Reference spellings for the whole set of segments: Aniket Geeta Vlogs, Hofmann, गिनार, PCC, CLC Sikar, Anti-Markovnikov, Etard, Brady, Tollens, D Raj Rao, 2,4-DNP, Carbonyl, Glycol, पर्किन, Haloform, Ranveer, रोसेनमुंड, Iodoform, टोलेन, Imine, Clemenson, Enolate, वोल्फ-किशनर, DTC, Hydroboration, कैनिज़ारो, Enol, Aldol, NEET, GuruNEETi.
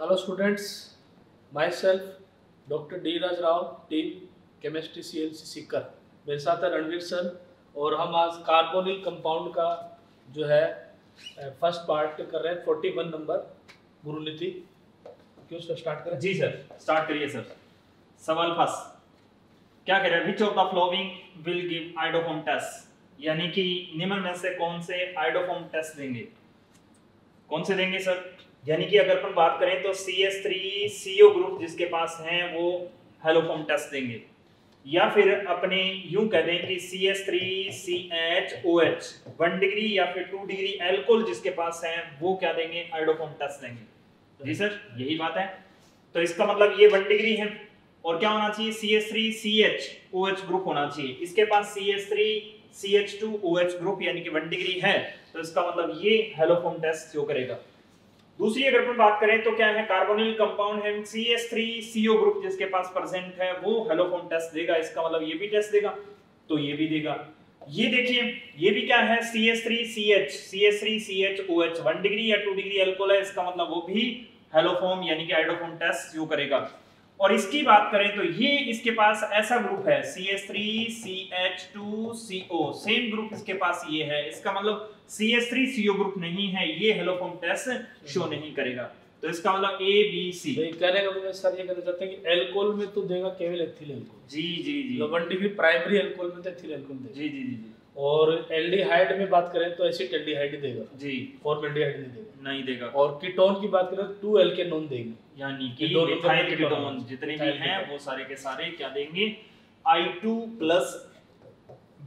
Hello students, myself Doctor D Raj Rao, team Chemistry CLC Sikkar। मेरे साथ है Ranveer sir और हम आज कार्बोनिल कंपाउंड का जो है फर्स्ट पार्ट कर रहे हैं 41 नंबर गुरुनीति। क्यों सर स्टार्ट करें? जी सर स्टार्ट करिए सर। सवाल फर्स्ट क्या कह रहे हैं, which of the following will give iodoform test, यानी कि निम्न में से कौन से आयोडोफॉर्म टेस्ट देंगे, कौन से देंगे सर? यानी कि अगर अपन बात करें तो CS3CO ग्रुप जिसके पास हैं वो हेलोफॉर्म टेस्ट देंगे, या फिर अपने यूं कह दें कि CS3CHOH 1 डिग्री या फिर 2 डिग्री एल्कोहल जिसके पास हैं वो क्या देंगे, आयोडोफॉर्म टेस्ट देंगे। जी सर यही बात है, तो इसका मतलब ये 1 डिग्री है और क्या होना चाहिए, CS3CHOH ग्रुप होना चाहिए, इसके पास CS3CH2OH ग्रुप यानी कि 1 डिग्री है, तो इसका मतलब ये हेलोफॉर्म टेस्ट जो करेगा। दूसरी अगर अपन बात करें तो क्या है, कार्बोनिल कंपाउंड है, CS3CO ग्रुप जिसके पास प्रेजेंट है वो हेलोफॉर्म टेस्ट देगा, इसका मतलब ये भी टेस्ट देगा, तो ये भी देगा। ये देखिए ये भी क्या है, CS3CH OH 1 डिग्री या 2 डिग्री अल्कोहल है, इसका मतलब वो भी हेलोफॉर्म यानी कि आयोडोफॉर्म टेस्ट जो करेगा। और इसकी बात करें तो ये इसके पास ऐसा ग्रुप है CS3CH2CO, सेम ग्रुप इसके पास ये है, इसका मतलब CS3CO ग्रुप नहीं है, ये हेलोफॉर्म टेस्ट शो नहीं करेगा, तो इसका मतलब A B C करेगा। मुझे सर ये कहना चाहते हैं कि अल्कोहल में तो देगा केवल एथिल अल्कोहल। जी जी जी, लवंडी भी प्राइमरी अल्कोहल में तो एथिल अल्कोहल देगा। जी जी जी, और एल्डिहाइड में बात करें तो एसिड एल्डिहाइड देगा जी, फॉर्मेल्डिहाइड नहीं देगा, नहीं देगा। और कीटोन की बात करें तो 2 एल्केनोन देंगे, यानी कि मिथाइल कीटोन जितने भी हैं वो सारे के सारे क्या देंगे, I2+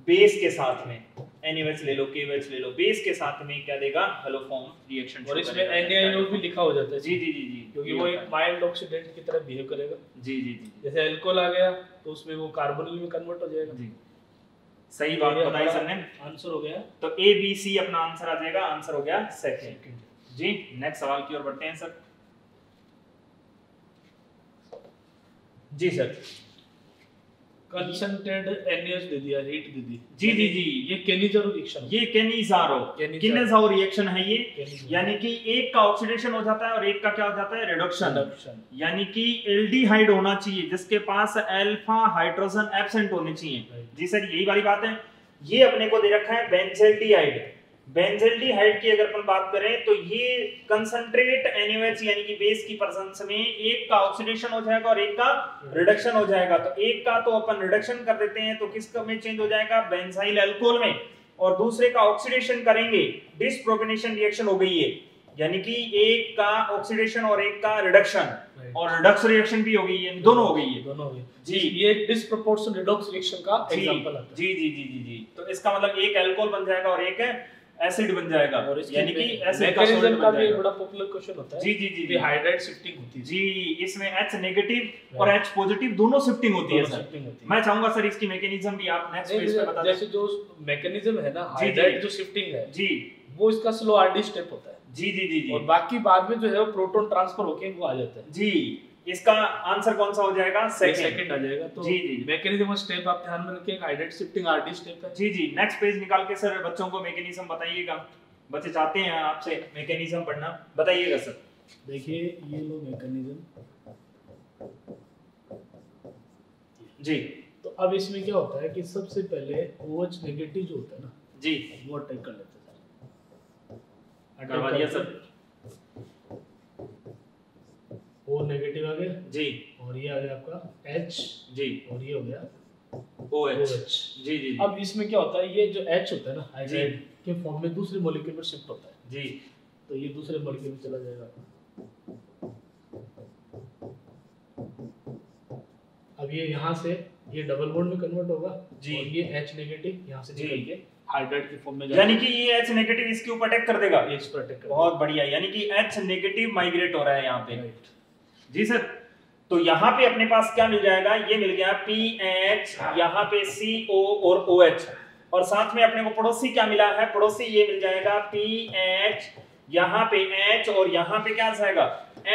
बेस के साथ में NaOH ले लो, KOH ले लो, बेस के साथ में क्या देगा, हेलोफॉर्म रिएक्शन। और इसमें NaNO भी लिखा हो जाता है। जी जी जी जी, क्योंकि वो एक माइल्ड ऑक्सीडेंट की तरह बिहेव करेगा। जी जी जी, जैसे अल्कोहल आ गया तो उसमें वो कार्बोनिल में कन्वर्ट हो जाएगा। जी सही बात बताई सर ने, आंसर हो गया तो A B C अपना आंसर आ जाएगा, आंसर हो गया सेकंड। जी नेक्स्ट सवाल की ओर बढ़ते हैं सर। जी सर कंसंट्रेटेड NaOH दे दिया, हीट दे दी। जी जी जी, ये कैनिज़ारो रिएक्शन, ये कैनिज़ारो रिएक्शन है ये, यानी कि एक का ऑक्सीडेशन हो जाता है और एक का क्या हो जाता है, रिडक्शन, यानी कि एल्डिहाइड होना चाहिए जिसके पास अल्फा हाइड्रोजन एब्सेंट होने चाहिए। जी सर यही वाली बात है। ये अपने को दे रखा है बेंजल्डिहाइड, बेंजल्डिहाइड की अगर अपन बात करें तो ये कंसंट्रेट NaOH यानी कि बेस की प्रेजेंस में एक का ऑक्सीडेशन हो जाएगा और एक का रिडक्शन हो जाएगा, तो एक का तो अपन रिडक्शन कर देते हैं तो किसका में चेंज हो जाएगा, बेंजाइल अल्कोहल में, और दूसरे का ऑक्सीडेशन करेंगे, डिसप्रोपेनेशन रिएक्शन हो गई है, यानी कि एक का ऑक्सीडेशन और एक का रिडक्शन, और रिडक्स रिएक्शन भी हो गई है, दोनों हो गई है, दोनों हो गई। जी ये डिसप्रोपोर्शन रिडक्स रिएक्शन का एग्जांपल है। जी जी जी जी जी, तो इसका मतलब एक अल्कोहल बन जाएगा और एक एसिड बन जाएगा, यानी कि मैकेनिज्म का भी बड़ा पॉपुलर क्वेश्चन होता है। जी जी जी, हाइड्राइड शिफ्टिंग होती है। जी इसमें H नेगेटिव और H पॉजिटिव दोनों शिफ्टिंग होती है सर। मैं चाहूंगा सर इसकी मैकेनिज्म भी आप नेक्स्ट पेज पे बता दें, जैसे जो मैकेनिज्म है ना हाइड्राइड जो शिफ्टिंग है जी, वो इसका स्लो RD स्टेप होता है। जी जी जी जी, और बाकी बाद में जो है वो प्रोटॉन ट्रांसफर होके वो आ जाता है। जी इसका आंसर कौन सा हो जाएगा, सेकंड आ जाएगा। तो जी जी मैकेनिज्म स्टेप आप ध्यान में रखिए, हाइड्रेट शिफ्टिंग RD स्टेप है। जी जी नेक्स्ट पेज निकाल के सर बच्चों को मैकेनिज्म बताइएगा, बच्चे चाहते हैं आपसे मैकेनिज्म पढ़ना, बताइएगा सर। देखिए ये लो मैकेनिज्म। जी तो अब इसमें क्या होता है कि सबसे पहले OH नेगेटिव जो होता है ना जी, वो अटैक कर लेता है। करवा दिया सर, O नेगेटिव आ गया जी, और ये आ गया आपका H जी, और ये हो गया OH। जी जी, अब इसमें क्या होता है, ये जो H होता है ना हाइड्राइड के फॉर्म में दूसरे मॉलिक्यूल में शिफ्ट होता है। जी तो ये दूसरे मॉलिक्यूल में चला जाएगा। अब ये यहाँ से ये डबल बॉन्ड में कन्वर्ट होगा जी, और ये H नेगेटिव यहाँ से निकल के हाइड्राइड के फॉर्म में जाएगा, यानी कि ये H नेगेटिव इसके ऊपर अटैक कर देगा, H पर अटैक। बहुत बढ़िया, यानी कि H नेगेटिव माइग्रेट हो रहा है यहाँ पे। जी सर तो यहाँ पे अपने पास क्या मिल जाएगा, ये मिल गया PH, यहाँ पे CO और OH, और साथ में अपने को पड़ोसी क्या मिला है, पड़ोसी ये मिल जाएगा PH, यहाँ पे H और यहाँ पे क्या जाएगा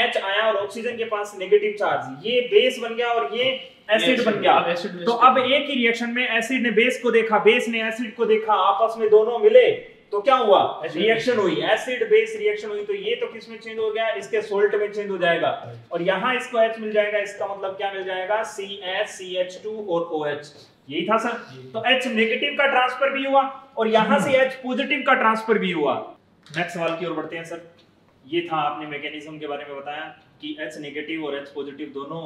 H आया, और ऑक्सीजन के पास नेगेटिव चार्ज, ये बेस बन गया और ये एसिड बन गया। तो अब एक ही रिएक्शन में एसिड ने बेस को देखा, बेस ने एसिड को देखा, आपस में दोनों मिले तो क्या हुआ, रिएक्शन हुई, एसिड बेस रिएक्शन हुई, तो ये तो किस में चेंज हो गया, इसके सोल्ट में चेंज हो जाएगा। और यहाँ इसको H मिल जाएगा, इसका मतलब क्या मिल जाएगा, CH, CH2 और OH। यही था सर। तो H नेगेटिव का ट्रांसफर भी हुआ और यहाँ से H पॉजिटिव का ट्रांसफर भी हुआ। नेक्स्ट सवाल की ओर बढ़ते हैं सर। ये था आपने मैकेनिज्म के बारे में बताया कि H नेगेटिव और H पॉजिटिव दोनों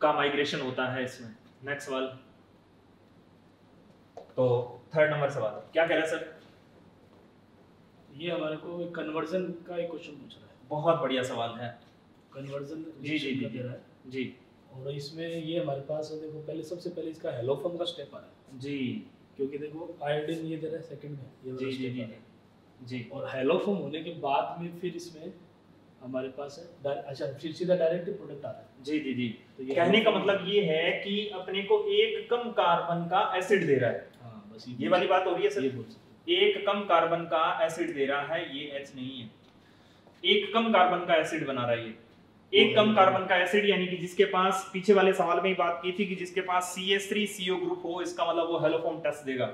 का माइग्रेशन होता है इसमें। नेक्स्ट सवाल, तो थर्ड नंबर सवाल क्या कह रहा है सर? ये हमारे को कन्वर्जन का एक क्वेश्चन पूछ रहा है। बहुत बढ़िया सवाल है कन्वर्जन। जी जी जी दे रहा है जी। और इसमें ये हमारे पास देखो पहले सबसे पहले इसका हेलोफॉर्म का स्टेप आ रहा है जी, क्योंकि देखो आयोडीन ये दे रहा है सेकंड में, ये वाला स्टेप आ रहा है जी। और हेलोफॉर्म होने के बाद में फिर इसमें हमारे पास है, अच्छा फिर सीधा डायरेक्ट प्रोडक्ट आ रहा है जी जी जी। तो ये कहने का मतलब ये है कि अपने को एक कम कार्बन का एसिड दे रहा है। हां बस ये वाली बात हो रही है सर, एक कम कार्बन का एसिड दे रहा है, ये H नहीं है, एक कम कार्बन का एसिड बना रहा है ये। एक कम कार्बन का एसिड यानी कि जिसके पास पीछे वाले सवाल में ही बात की थी कि जिसके पास CH3CO ग्रुप हो, इसका मतलब वो हेलोफॉर्म टेस्ट देगा।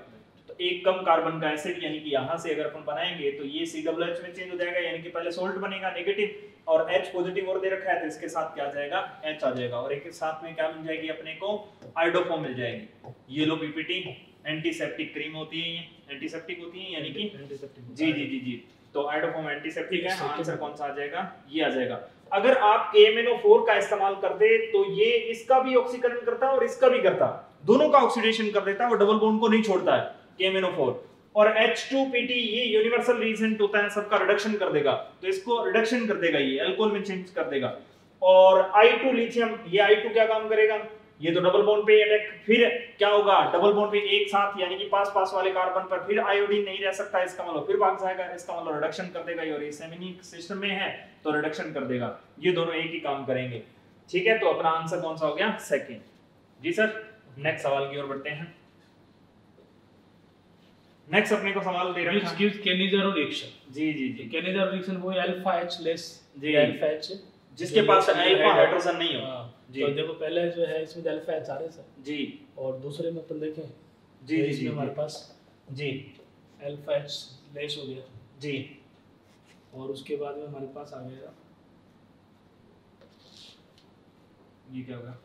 तो एक कम कार्बन का एसिड यानी कि यहाँ से अगर अपन बनाएंगे तो ये CH में चेंज हो जाएगा, यानी कि पहले सोल्ट बनेगा नेगेटिव और H पॉजिटिव और दे रखा है, तो इसके साथ क्या आ जाएगा, H आ जाएगा। और एक साथ में क्या मिल जाएगी अपने को, आयोडोफॉर्म मिल जाएगी। येलो पीपीटी एंटीसेप्टिक क्रीम होती है, ये एंटीसेप्टिक होती है यानी कि एंटीसेप्टिक जी जी जी जी। तो आयोडोफॉर्म एंटीसेप्टिक है। आंसर कौन सा आ जाएगा, ये आ जाएगा। अगर आप KMnO4 का इस्तेमाल कर दे तो ये इसका भी ऑक्सीकरण करता और इसका भी करता, दोनों का ऑक्सीडेशन कर देता और डबल बॉन्ड को नहीं छोड़ता है KMnO4। और H2PT ये यूनिवर्सल रिएजेंट होता है, सबका रिडक्शन कर देगा, तो इसको रिडक्शन कर देगा, ये अल्कोहल में चेंज कर देगा। और I2 लिथियम, ये I2 क्या काम करेगा, ये तो डबल बॉन्ड पे अटैक, फिर क्या होगा डबल बॉन्ड पे एक साथ यानी कि पास पास वाले कार्बन पर फिर आयोडीन नहीं रह सकता, इसका मतलब फिर भाग जाएगा, इसका मतलब रिडक्शन कर देगा। और ये सेमिनिक सिस्टम में है तो रिडक्शन कर देगा, ये दोनों एक ही काम करेंगे। ठीक है, तो अपना आंसर कौन सा हो गया, सेकंड। जी सर, नेक्स्ट सवाल की ओर बढ़ते हैं। नेक्स्ट अपने को सवाल दे रहा है कैनिज़ारो रिएक्शन। जी जी जी, कैनिज़ारो रिएक्शन वो अल्फा H लेस जी अल्फा H जिसके पास अल्फा हाइड्रोजन नहीं हो जी। तो देखो पहले जो है इसमें अल्फा H आ रहा है सर जी, और दूसरे में अपन देखें जी जी जी हमारे पास जी अल्फा H लेस हो गया जी। और उसके बाद में हमारे पास आ गया ये क्या होगा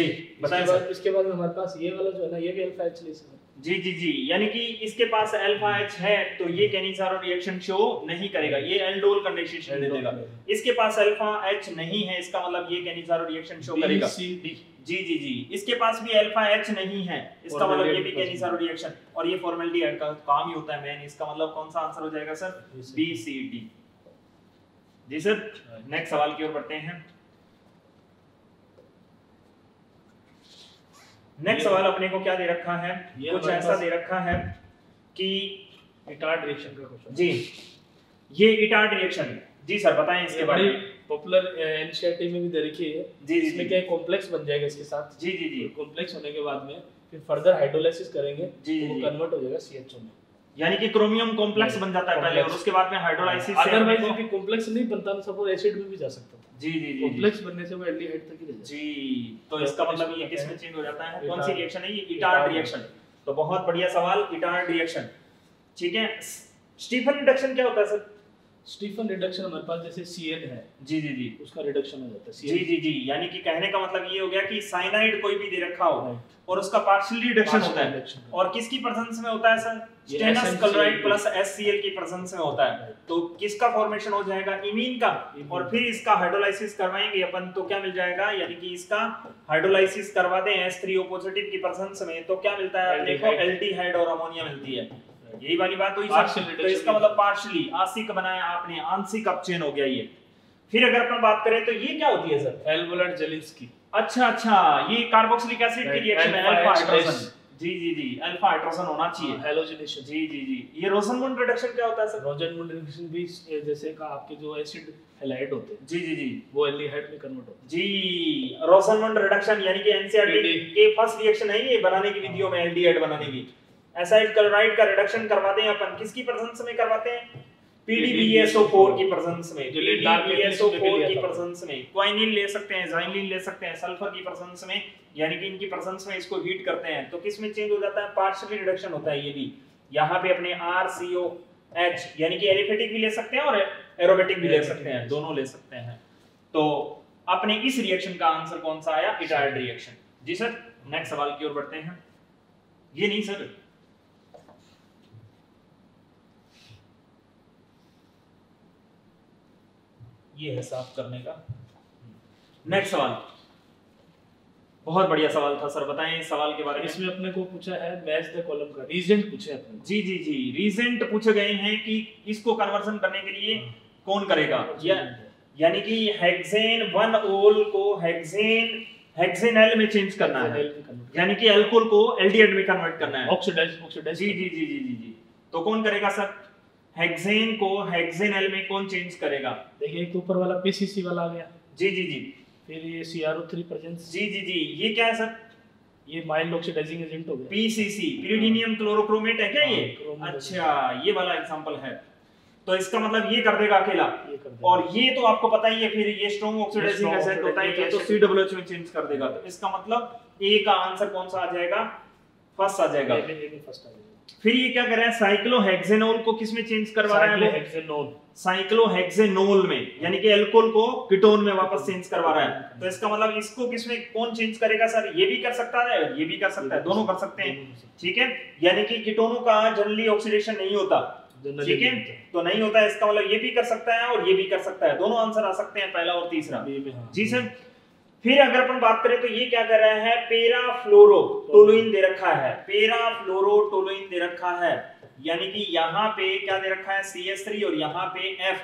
जी बताइए सर। इसके बाद में हमारे पास ये वाला जो है ना, ये भी अल्फा H लेस है जी जी जी, यानी कि इसके पास अल्फा H है तो ये कैनिज़ारो रिएक्शन शो नहीं करेगा, ये एल्डोल कंडेंसेशन दे देगा। इसके पास अल्फा H नहीं है, इसका मतलब ये कैनिज़ारो रिएक्शन शो करेगा जी जी जी। इसके पास भी अल्फा H नहीं है, इसका मतलब ये भी कैनिज़ारो रिएक्शन, और ये फॉर्मेलिटी का काम ही होता है मैन। इसका मतलब कौन सा आंसर हो जाएगा सर, BCD। जी सर, नेक्स्ट सवाल की ओर बढ़ते हैं। नेक्स्ट सवाल अपने को क्या दे रखा है, कुछ ऐसा दे रखा है कि इटार्ड रिएक्शन का क्वेश्चन जी। ये इटार्ड रिएक्शन जी सर बताएं इसके बारे में। पॉपुलर एनसीईआरटी में भी दे रखी है जी। इसमें क्या कॉम्प्लेक्स बन जाएगा इसके साथ जी जी जी। कॉम्प्लेक्स होने के बाद में फिर फर्दर हाइड्रोलाइसिस करेंगे जी, वो कन्वर्ट हो जाएगा CHO में, यानी कि क्रोमियम कॉम्प्लेक्स बन जाता है पहले और उसके बाद में हाइड्रोलाइसिस। अदरवाइज भी कॉम्प्लेक्स नहीं बनता, सपोज एसिड में भी जा सकता था जी जी जी। कॉम्प्लेक्स बनने से वो एल्डिहाइड तक ही रह जाता है जी। तो इसका मतलब ये किसमें चेंज हो जाता है, कौन सी रिएक्शन है ये, इटार्ड रिएक्शन। तो बहुत बढ़िया सवाल, इटार्ड रिएक्शन। ठीक है, स्टीफन रिडक्शन क्या होता है सर? स्टीफन रिडक्शन हमारे पास जैसे CN है जी जी जी, उसका रिडक्शन हो जाता है CN जी जी जी। यानी कि कहने का मतलब ये हो गया कि साइनाइड कोई भी दे रखा हो और उसका पार्शियली रिडक्शन होता है, और किसकी प्रेजेंस में होता है sir, stannous chloride plus HCl की प्रेजेंस में होता है। तो किसका फॉर्मेशन हो जाएगा, इमीन का, और फिर इसका हाइड्रोलाइसिस करवाएंगे अपन तो क्या मिल जाएगा, यानी कि इसका हाइड्रोलाइसिस करवा दें H3O पॉजिटिव की प्रेजेंस में तो क्या मिलता है अपने को, एल्डिहाइड और अमोनिया मिलती है। यही वाली बात हुई सर। तो इसका मतलब पार्शियली आंशिक बनाया आपने, आंशिक अपचयन हो गया ये। फिर अगर अपन बात करें तो ये क्या होती है सर, एल्वोलाइट जेलिंस्की। अच्छा अच्छा, ये कार्बोक्सिलिक एसिड की रिएक्शन है, अल्फा हाइड्रोजन जी जी जी, अल्फा हाइड्रोजन होना चाहिए, हैलोजनेशन जी जी जी। ये रोसेनमुंड रिडक्शन क्या होता है सर? रोसेनमुंड रिडक्शन भी जैसे का आपके जो एसिड हैलाइड होते हैं जी जी जी, वो एल्डिहाइड में कन्वर्ट होते हैं जी। रोसेनमुंड रिडक्शन यानी कि एनसीईआरटी के फर्स्ट रिएक्शन है ये, बनाने की विधियों में एल्डिहाइड बनाने की। एसाइल क्लोराइड का रिडक्शन करवाते हैं अपन किसकी प्रेजेंस में करवाते हैं, PDBSO4 की प्रेजेंस में, PDBSO4 की प्रेजेंस में। क्वाइनिन ले सकते हैं, जाइनिन ले सकते हैं, सल्फर की प्रेजेंस में, यानी कि इनकी प्रेजेंस में इसको हीट करते हैं तो किस में चेंज हो जाता है, पार्शियली रिडक्शन होता है ये भी। यहाँ पे अपने RCOH यानी कि एलिफेटिक भी ले सकते हैं और एरोमेटिक भी ले सकते हैं, दोनों ले सकते हैं। तो अपने इस रिएक्शन का आंसर कौन सा आया? Etard reaction. जी सर, नेक्स्ट सवाल की ओर बढ़ते हैं। ये नहीं सर, ये है साफ करने का। नेक्स्ट सवाल बहुत बढ़िया सवाल था सर, बताएं इस सवाल के बारे में। इसमें अपने को पूछा है मैच द कॉलम का रीजेंट पूछे अपने। जी जी जी, रीजेंट पूछे गए हैं कि इसको कन्वर्जन करने के लिए कौन करेगा, यानी कि हेक्सेन 1-ओल को हेक्सेन हेक्सेनल में चेंज करना है, यानी कि अल्कोहल को एल्डिहाइड में कन्वर्ट करना है, ऑक्सीडाइज। जी जी जी जी जी, तो कौन करेगा सर? हेक्सेन को हेक्सेनल में कौन चेंज करेगा? देखिए एक ऊपर वाला पीसीसी वाला आ गया। जी जी जी, फिर ये CrO3 प्रेजेंस। जी जी जी, ये क्या है सर? ये माइल्ड ऑक्सीडाइजिंग एजेंट हो गया, PCC, पिरिडीनियम क्लोरोक्रोमेट है क्या ये? अच्छा, ये वाला एग्जांपल है। तो इसका मतलब ये कर देगा अकेला, और ये तो आपको पता ही है, फिर ये स्ट्रॉन्ग ऑक्सीडाइजिंग एजेंट होता है, ये तो COH में चेंज कर देगा। तो इसका मतलब ए का आंसर कौन सा आ जाएगा? फर्स्ट आ जाएगा। फिर ये क्या कर रहा है? साइक्लोहेक्सेनोल को किस में चेंज करवा रहा है? साइक्लोहेक्सेनोल, साइक्लोहेक्सेनोल में, यानी कि अल्कोहल को कीटोन में वापस चेंज करवा रहा है। तो इसका मतलब इसको किस में कौन चेंज करेगा सर? ये भी कर सकता है, ये भी कर सकता है, दोनों कर सकते हैं। ठीक है, यानी कि कीटोनों का जनरली ऑक्सीडेशन नहीं होता, ठीक है, तो नहीं होता है। इसका मतलब ये भी कर सकता है और ये भी कर सकता है, दोनों आंसर आ सकते हैं, पहला और तीसरा। जी सर, फिर अगर अपन बात करें तो ये क्या कर रहा है? पेराफ्लोरोटोलुइन दे रखा है, पेराफ्लोरोटोलुइन दे रखा है, यानी कि यहाँ पे क्या दे रखा है? CH3 और यहाँ पे F,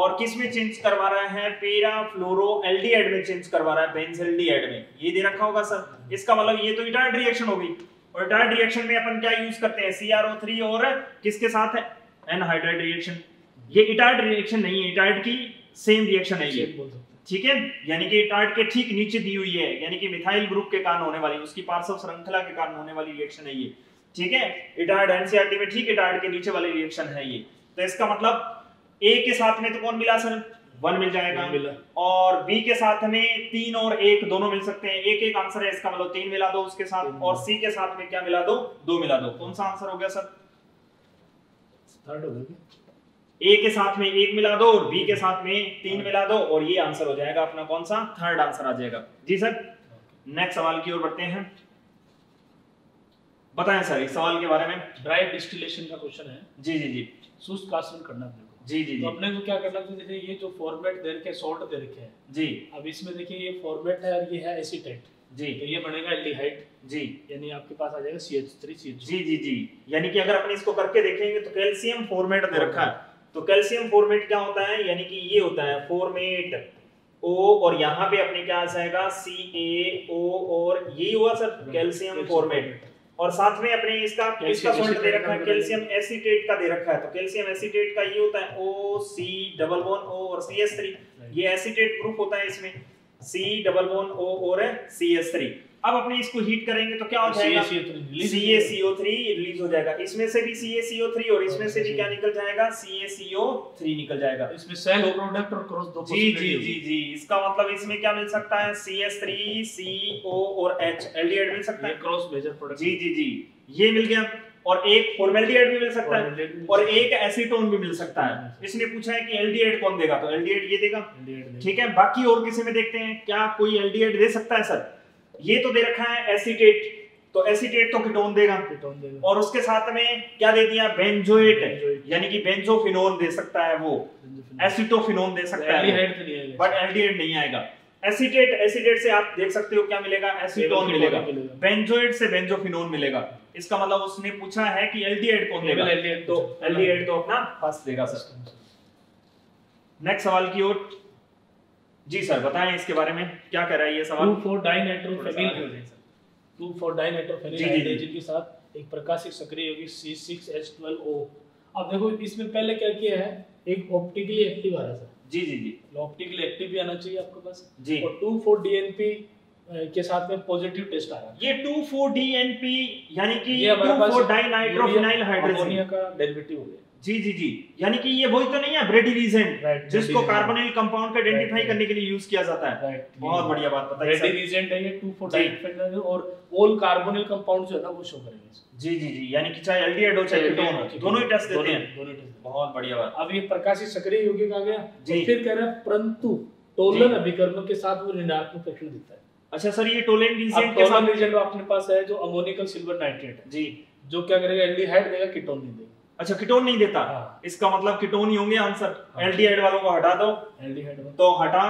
और किस में चेंज करवा रहा है? पेराफ्लोरोएल्डिहाइड में चेंज करवा रहा है, बेंजल्डिहाइड में, ये दे रखा होगा सर। इसका मतलब ये तो इटार्ड रिएक्शन हो गई, और इटार्ड रिएक्शन में अपन क्या यूज करते हैं? CrO3 और किसके साथ है? Anhydride reaction. ये इटार्ड रिएक्शन नहीं है, इटार्ड की सेम रिएक्शन है ये, ठीक है, यानी कि इटार्ड के ठीक नीचे दी हुई है, यानी कि मिथाइल ग्रुप के कारण होने वाली, उसकी पार्श्व श्रृंखला के कारण होने वाली रिएक्शन है ये, ठीक है। इटार्ड एनसीईआरटी में ठीक इटार्ड के नीचे वाली रिएक्शन है ये। तो इसका मतलब ए के साथ में तो कौन मिला सर? 1 मिल जाएगा, और बी के साथ में 3 और 1 दोनों मिल सकते हैं, एक एक आंसर है। इसका मतलब 3 मिला दो उसके साथ, और सी के साथ में क्या मिला दो? 2 मिला दो। कौन सा आंसर हो गया सर? थर्ड हो गया। ए के साथ में 1 मिला दो और बी के साथ में 3 मिला दो, और ये आंसर हो जाएगा अपना कौन सा? थर्ड आंसर आ जाएगा। जी सर, नेक्स्ट सवाल की ओर बढ़ते हैं। बताएं सर इस सवाल के बारे में। ड्राई डिस्टिलेशन का क्वेश्चन है। जी जी जी, शुष्क आसवन करना अपने को। जी जी, तो अपने को क्या करना है? देखिए ये जो फॉर्मेट दे रखे, सॉल्ट दे रखे हैं जी, अब इसमें देखिए ये फॉर्मेट है और ये है एसीटेट जी, तो ये बनेगा एल्डिहाइड जी, यानी आपके पास आ जाएगा CH3CH2। जी जी जी, यानी कि अगर अपन इसको करके देखेंगे तो कैल्शियम फॉर्मेट दे रखा है, तो कैल्शियम फॉर्मेट क्या होता है? यानी कि ये होता है फॉर्मेट O, और यहाँ पे अपने क्या आ जाएगा? CaO, और ये हुआ सर कैल्शियम फॉर्मेट, और साथ में अपने इसका किसका सॉल्ट दे रखा है? कैल्शियम एसीटेट का दे रखा है। तो कैल्शियम एसीटेट का ये होता है O, C, O और CH3, ये एसीटेट ग्रुप होता है इसमें, C, O और CH3। अब अपने इसको हीट करेंगे तो क्या हो जाएगा? CaCO3 रिलीज हो जाएगा, इसमें से भी CaCO3 और इसमें से भी क्या निकल जाएगा? CaCO3 निकल जाएगा। इसमें सेल प्रोडक्ट और क्रॉस दो पॉसिबिलिटी। जी जी जी, इसका मतलब इसमें क्या मिल सकता है? CH3 CO और H एल्डिहाइड मिल सकता है, क्रॉस मेजर प्रोडक्ट। जी जी जी, ये मिल गया, और एक फॉर्मेल्डिहाइड भी मिल सकता है और एक एसीटोन भी मिल सकता है। इसने पूछा है कि एल्डिहाइड कौन देगा, तो एल्डिहाइड ये देगा, ठीक है। बाकी और किसी में देखते हैं, क्या कोई एल्डिहाइड दे सकता है सर? ये तो दे रखा है एसीटेट, तो एसीटेट तो कीटोन देगा, और उसके साथ में क्या दे दिया? बेंजोएट, यानी कि बेंजोफिनोन दे सकता है वो, एसिटोफिनोन दे सकता है, बट एल्डिहाइड नहीं आएगा। एसीटेट, एसीटेट से आप देख सकते हो क्या मिलेगा? एसीटोन मिलेगा, बेंजोएट से बेंजोफिनोन मिलेगा। इसका मतलब उसने पूछा है कि एल्डिहाइड कौन देगा, तो एल्डिहाइड तो अपना फर्स्ट देगा सर। नेक्स्ट सवाल की ओर। जी सर, बताएं इसके बारे में, क्या कर रहा है ये सवाल? 2,4-डाइनाइट्रोफेनिल के साथ एक प्रकाशित सक्रिय यौगिक C6H12O। अब देखो इसमें पहले क्या किया है, एक ऑप्टिकली एक्टिव आ रहा था। जी जी जी, ऑप्टिकली एक्टिव भी आना चाहिए आपके पास जी, और 2,4-DNP के साथ में पॉजिटिव टेस्ट आ रहा है। ये 2,4-DNP यानी कि 2,4-डाइनाइट्रोफेनिल हाइड्रोजन का डेरिवेटिव हो गया। जी जी जी, यानी कि ये वही तो नहीं है ब्रेडी रिएजेंट जिसको कार्बोनिल कंपाउंड को आइडेंटिफाई करने के लिए यूज किया जाता है। बहुत बढ़िया बात पता है। ब्रेडी रिएजेंट है ये 2,4-डाइफेनॉल और ऑल कार्बोनिल कंपाउंड्स जो है ना वो शो करेंगे। जी जी जी, यानी कि चाहे एल्डिहाइड हो चाहे कीटोन हो दोनों ही टेस्ट देते हैं। बहुत बढ़िया बात। अब ये प्रकाशीय सक्रिय यौगिक आ गया, फिर कह रहा है परंतु टोलन अभिकर्मक के साथ वो ऋणात्मक कक्षण देता है। अच्छा सर, ये टोलेन रिएजेंट के साथ रिएजेंट अपने पास है जो अमोनिकल सिल्वर नाइट्रेट है जी, जो क्या करेगा एल्डिहाइड देगा कीटोन नहीं देगा। अच्छा कीटोन नहीं देता, इसका मतलब कीटोन ही होंगे आंसर। एल्डिहाइड वालों को हटा दो, एल्डिहाइड तो हटा,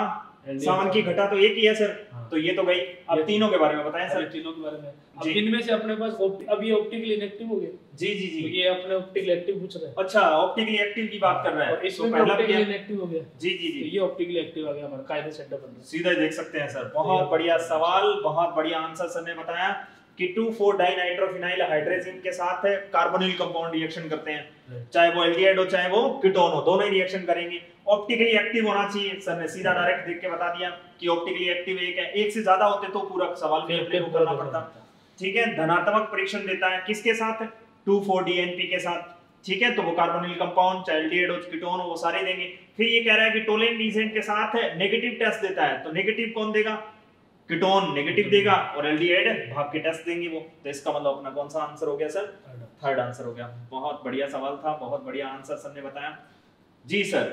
सावन की घटा तो एक ही है सर। तो ये तो गई। अब तीनों के बारे में बताएं सर। तीनों के बारे में अब इनमें से अपने पास अब ये ऑप्टिकली इनएक्टिव हो गए। जी जी जी, ये अपने ऑप्टिकली एक्टिव पूछ रहे हैं। अच्छा ऑप्टिकली एक्टिव की बात कर रहा है, इसमें पहला इनएक्टिव हो गया। जी जी जी, ये ऑप्टिकली एक्टिव आ गया हमारा काइनेटिक सेंटर पर, सीधा देख सकते हैं सर। बहुत बढ़िया सवाल, बहुत बढ़िया आंसर सर ने बताया कि 2,4-डाइनाइट्रोफिनाइल हाइड्रेजिन के साथ है कार्बोनिल कंपाउंड रिएक्शन करते हैं, चाहे वो एल्डिहाइड हो चाहे वो कीटोन हो दोनों ही रिएक्शन करेंगे। ऑप्टिकली एक्टिव होना चाहिए, सर ने सीधा डायरेक्ट देख के बता दिया कि ऑप्टिकली एक्टिव एक है, एक से ज्यादा होते तो पूरा सवाल भी अपने को करना पड़ता। ठीक है, धनात्मक परीक्षण देता है किसके साथ, 2,4-DNP के साथ। ठीक है, तो वो कार्बोनिल कंपाउंड चाहे एल्डिहाइड हो कीटोन हो वो सारे देंगे। फिर ये कह रहा है कि टोलेन रिएजेंट के साथ है नेगेटिव टेस्ट देता है, तो नेगेटिव कौन देगा, कीटोन नेगेटिव देगा और एल्डिहाइड भाग के टेस्ट देंगे वो। तो इसका मतलब अपना कौन सा आंसर हो गया सर, थर्ड आंसर हो गया। बहुत बढ़िया सवाल था, बहुत बढ़िया आंसर सर ने बताया। जी सर,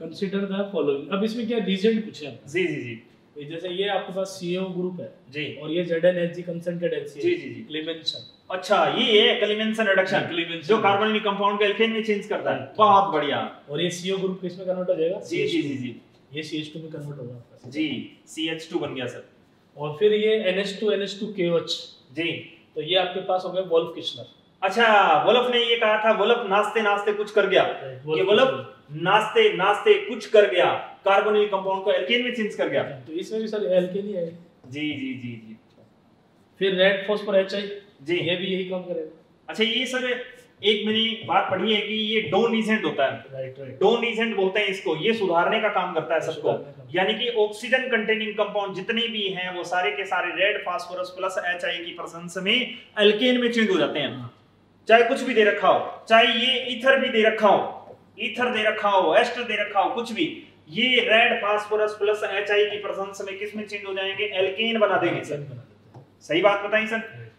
कंसीडर द फॉलोइंग। अब इसमें क्या रीजेंट पूछे हैं। जी जी जी, जैसे ये आपके पास सीओ ग्रुप है जी, और ये ZnHg कंसंट्रेटेड HCl। जी जी जी, क्लेमेंसन। अच्छा ये है क्लेमेंसन रिडक्शन, क्लेमेंसन जो कार्बोनिल कंपाउंड को एल्केन में चेंज करता है। बहुत बढ़िया। और ये सीओ ग्रुप किसमें कन्वर्ट हो जाएगा, जी जी जी, ये CH2 में कन्वर्ट होगा आपका जी, CH2 बन गया सर। और फिर ये NH2 KOH जी, तो ये आपके पास हो गया वोल्फ-किश्नर। अच्छा वोल्फ ने ये कहा था वोल्फ नाचते नाचते कुछ कर गया, ये वोल्फ नाचते नाचते कुछ कर गया कार्बोनिल कंपाउंड को एल्केन में चेंज कर गया। तो इसमें भी सर एल्केन ही है। जी जी जी जी, फिर रेड फॉस्फोर HI जी, ये भी यही काम करेगा। अच्छा ये सर एक मैंने बात पढ़ी है कि ये डोन रिएजेंट होता है, डोन रिएजेंट बोलते हैं इसको, ये सुधारने का काम करता है सबको। यानी कि ऑक्सीजन कंटेनिंग कंपाउंड जितने भी हैं वो सारे के सारे रेड फास्फोरस प्लस HI की प्रेजेंस में एल्केन में चेंज हो जाते हैं। चाहे कुछ भी दे रखा हो, चाहे ये ईथर भी दे रखा हो, ईथर दे रखा हो, एस्टर दे रखा हो, कुछ भी, ये रेड फास्फोरस प्लस HI की प्रेजेंस में किसमें चेंज हो जाएंगे, एल्केन बना देंगे सर। सही बात बताई सर,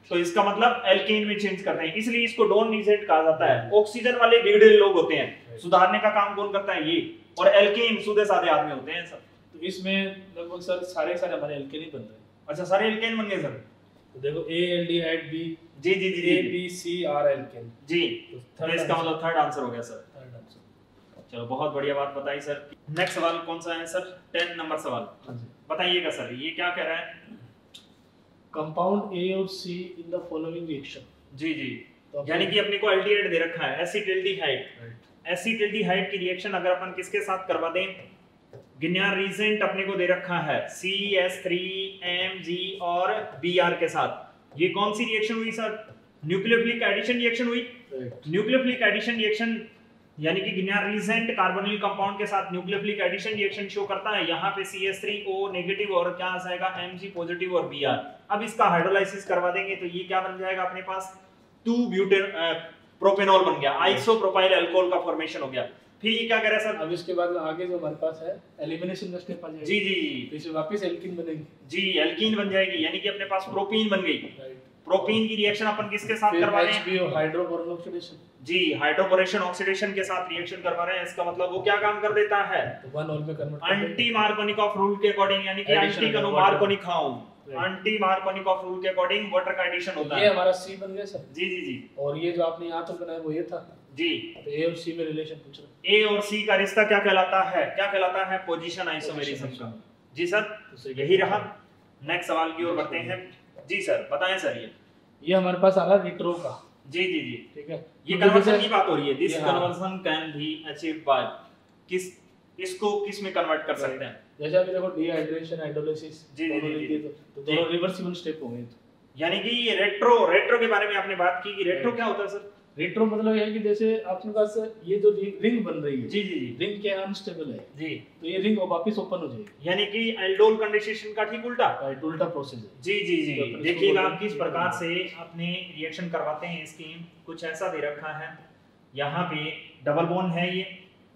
तो इसका मतलब एल्केन में चेंज करते हैं, इसलिए इसको डोन रिएजेंट कहा जाता है। ऑक्सीजन वाले बिगड़े लोग होते हैं, सुधारने का काम कौन करता है, ये, और एल्केन सीधे साधे आदमी होते हैं सर। तो इसमें लगभग सर सारे सारे हमारे एल्केन ही बन रहे हैं। अच्छा सारे एल्केन बन गए सर, तो देखो A एल्डिहाइड B जी जी जी, A B C R alkane जी, तो इसका मतलब थर्ड आंसर हो गया सर, थर्ड आंसर। चलो बहुत बढ़िया बात बताई सर। नेक्स्ट सवाल कौन सा है सर, 10 नंबर सवाल बताइएगा सर, ये क्या कह रहा है, कंपाउंड A और C in the following reaction. जी जी, तो यानी कि अपने को एल्डिहाइड दे रखा है, एसिटिल्डिहाइड, एसिटिल्डिहाइड की रिएक्शन अगर अपन किसके साथ करवा दें, गिनार रिएजेंट अपने को दे रखा है CH3Mg और Br के साथ। ये कौन सी रिएक्शन हुई सर, न्यूक्लियोफिलिक एडिशन रिएक्शन हुई। न्यूक्लियोफिलिक एडिशन रिएक्शन यानी कि गिनार रिएजेंट कार्बोनिल कंपाउंड के साथ न्यूक्लियोफिलिक एडिशन रिएक्शन शो करता है। यहाँ पे CH3O नेगेटिव और क्या आ जाएगा, Mg पॉजिटिव और Br। अब इसका हाइड्रोलाइसिस करवा देंगे तो ये क्या बन जाएगा अपने पास, 2-ब्यूटेन प्रोपेनॉल बन गया, आइसोप्रोपाइल अल्कोहल का फॉर्मेशन हो गया। फिर ये क्या कर रहा है सर, अब इसके बाद आगे जो हमारे पास है एलिमिनेशन का स्टेप आ जाएगा। जी जी, तो इसमें वापस एल्कीन बनेगी। जी एल्कीन बन जाएगी, यानी कि अपने पास प्रोपीन बन गई। प्रोपीन की रिएक्शन अपन किसके साथ करवा रहे हैं, हाइड्रोबोरन ऑक्सीडेशन जी, हाइड्रोबोरेशन ऑक्सीडेशन के साथ रिएक्शन करवा रहे हैं। इसका मतलब वो क्या काम कर देता है, एंटी मार्कोनिकॉफ रूल के अकॉर्डिंग, यानी कि एंटी करो मार्कोनिकॉफ, एंटी मार्कोनिकॉफ रूल के अकॉर्डिंग वाटर का एडिशन होता है। ये हमारा C बन गया सर। जी जी जी, और ये जो आपने यहां तो बनाया वो ये था जी। तो A और C में रिलेशन पूछ रहे हैं, A और C का रिश्ता क्या कहलाता है, क्या कहलाता है, पोजीशन आइसोमेरिज्म का। जी सर यही रहा। नेक्स्ट सवाल की ओर बढ़ते हैं। जी सर बताएं सर, ये हमारे पास आ रहा है रिट्रो का। जी जी जी ठीक है, ये कन्वर्जन की बात हो रही है। This conversion can be achieved by किस, इसको किस में कन्वर्ट कर सकते हैं, जैसे अभी देखो डिहाइड्रेशन, हाइड्रोलाइसिस, जी जी, तो दोनों रिवर्सिबल स्टेप हो गए। यानी कि ये रेट्रो के बारे में आपने बात की कि रेट्रो क्या होता है सर। रेट्रो मतलब ये है कि जैसे आपके पास ये जो रिंग बन रही है, जी जी जी, रिंग क्या अनस्टेबल है जी, तो ये रिंग वापस ओपन हो जाएगी, यानी कि एल्डोल कंडेंसेशन का ठीक उल्टा, उल्टा प्रोसेस है। जी जी जी, तो देखिएगा आप किस प्रकार से अपने रिएक्शन करवाते हैं। स्कीम कुछ ऐसा दे रखा है यहाँ पे डबल बॉन्ड है ये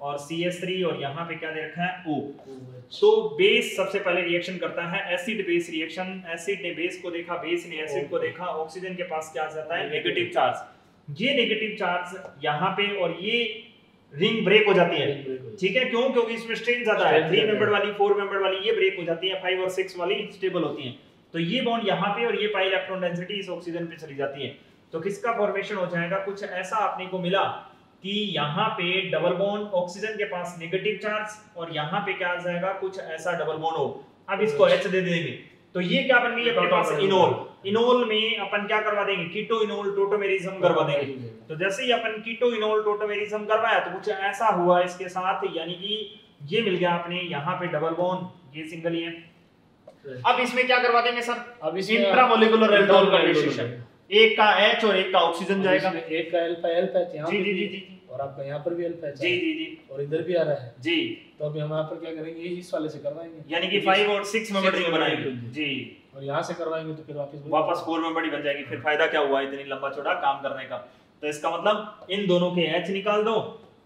और CH3 और यहाँ पे क्या दे रखा है O। तो बेस सबसे पहले रिएक्शन करता है एसिड बेस रिएक्शन। एसिड ने बेस को देखा, बेस ने एसिड को देखा, ऑक्सीजन के पास क्या जाता है नेगेटिव चार्ज। ये नेगेटिव चार्ज यहाँ पे और ये रिंग ब्रेक हो जाती है, ठीक है, क्यों? क्योंकि इसमें स्ट्रेन ज्यादा है। 3 मेंबर वाली, 4 मेंबर वाली ये ब्रेक हो जाती है, 5 और 6 वाली स्टेबल होती है। तो ये बॉन्ड यहाँ पे और ये पाई इलेक्ट्रॉन डेंसिटी इस ऑक्सीजन पे चली जाती है। तो किसका फॉर्मेशन हो जाएगा? कुछ ऐसा आपने को मिला कि यहाँ पे डबल बॉन्ड, ऑक्सीजन के पास नेगेटिव चार्ज और यहाँ पे क्या आ जाएगा कुछ ऐसा डबल बॉन्ड हो। अब इसको H दे देंगे तो ये क्या बन गई अपने पास इनोल। इनोल में अपन क्या करवा देंगे? कीटो इनोल टोटोमेरिज्म करवा देंगे। तो जैसे ही अपन कीटो इनोल टोटोमेरिज्म करवाया तो कुछ ऐसा हुआ इसके साथ, यानी कि ये मिल गया आपने यहाँ पे डबल बॉन्ड, ये सिंगल ही है। अब इसमें क्या करवा देंगे सर? अब इसमें इंट्रामोलिकुलर एल्डोल कॉन्बिनेशन, एक का H और एक का ऑक्सीजन जाएगा, एक का L पैच यहाँ और आपका यहाँ पर भी L पैच जी और इधर भी आ रहा है जी। तो अभी हम यहाँ पर क्या करेंगे? इस वाले से करवाएंगे, यानी कि 5 और 6 मेंबर रिंग बनाएंगे जी, और यहाँ से करवाएंगे तो फिर वापस 4 मेंबर बन जाएगी। फिर फायदा क्या हुआ इतनी लंबा चौड़ा काम करने का? तो इसका मतलब इन दोनों के H निकाल दो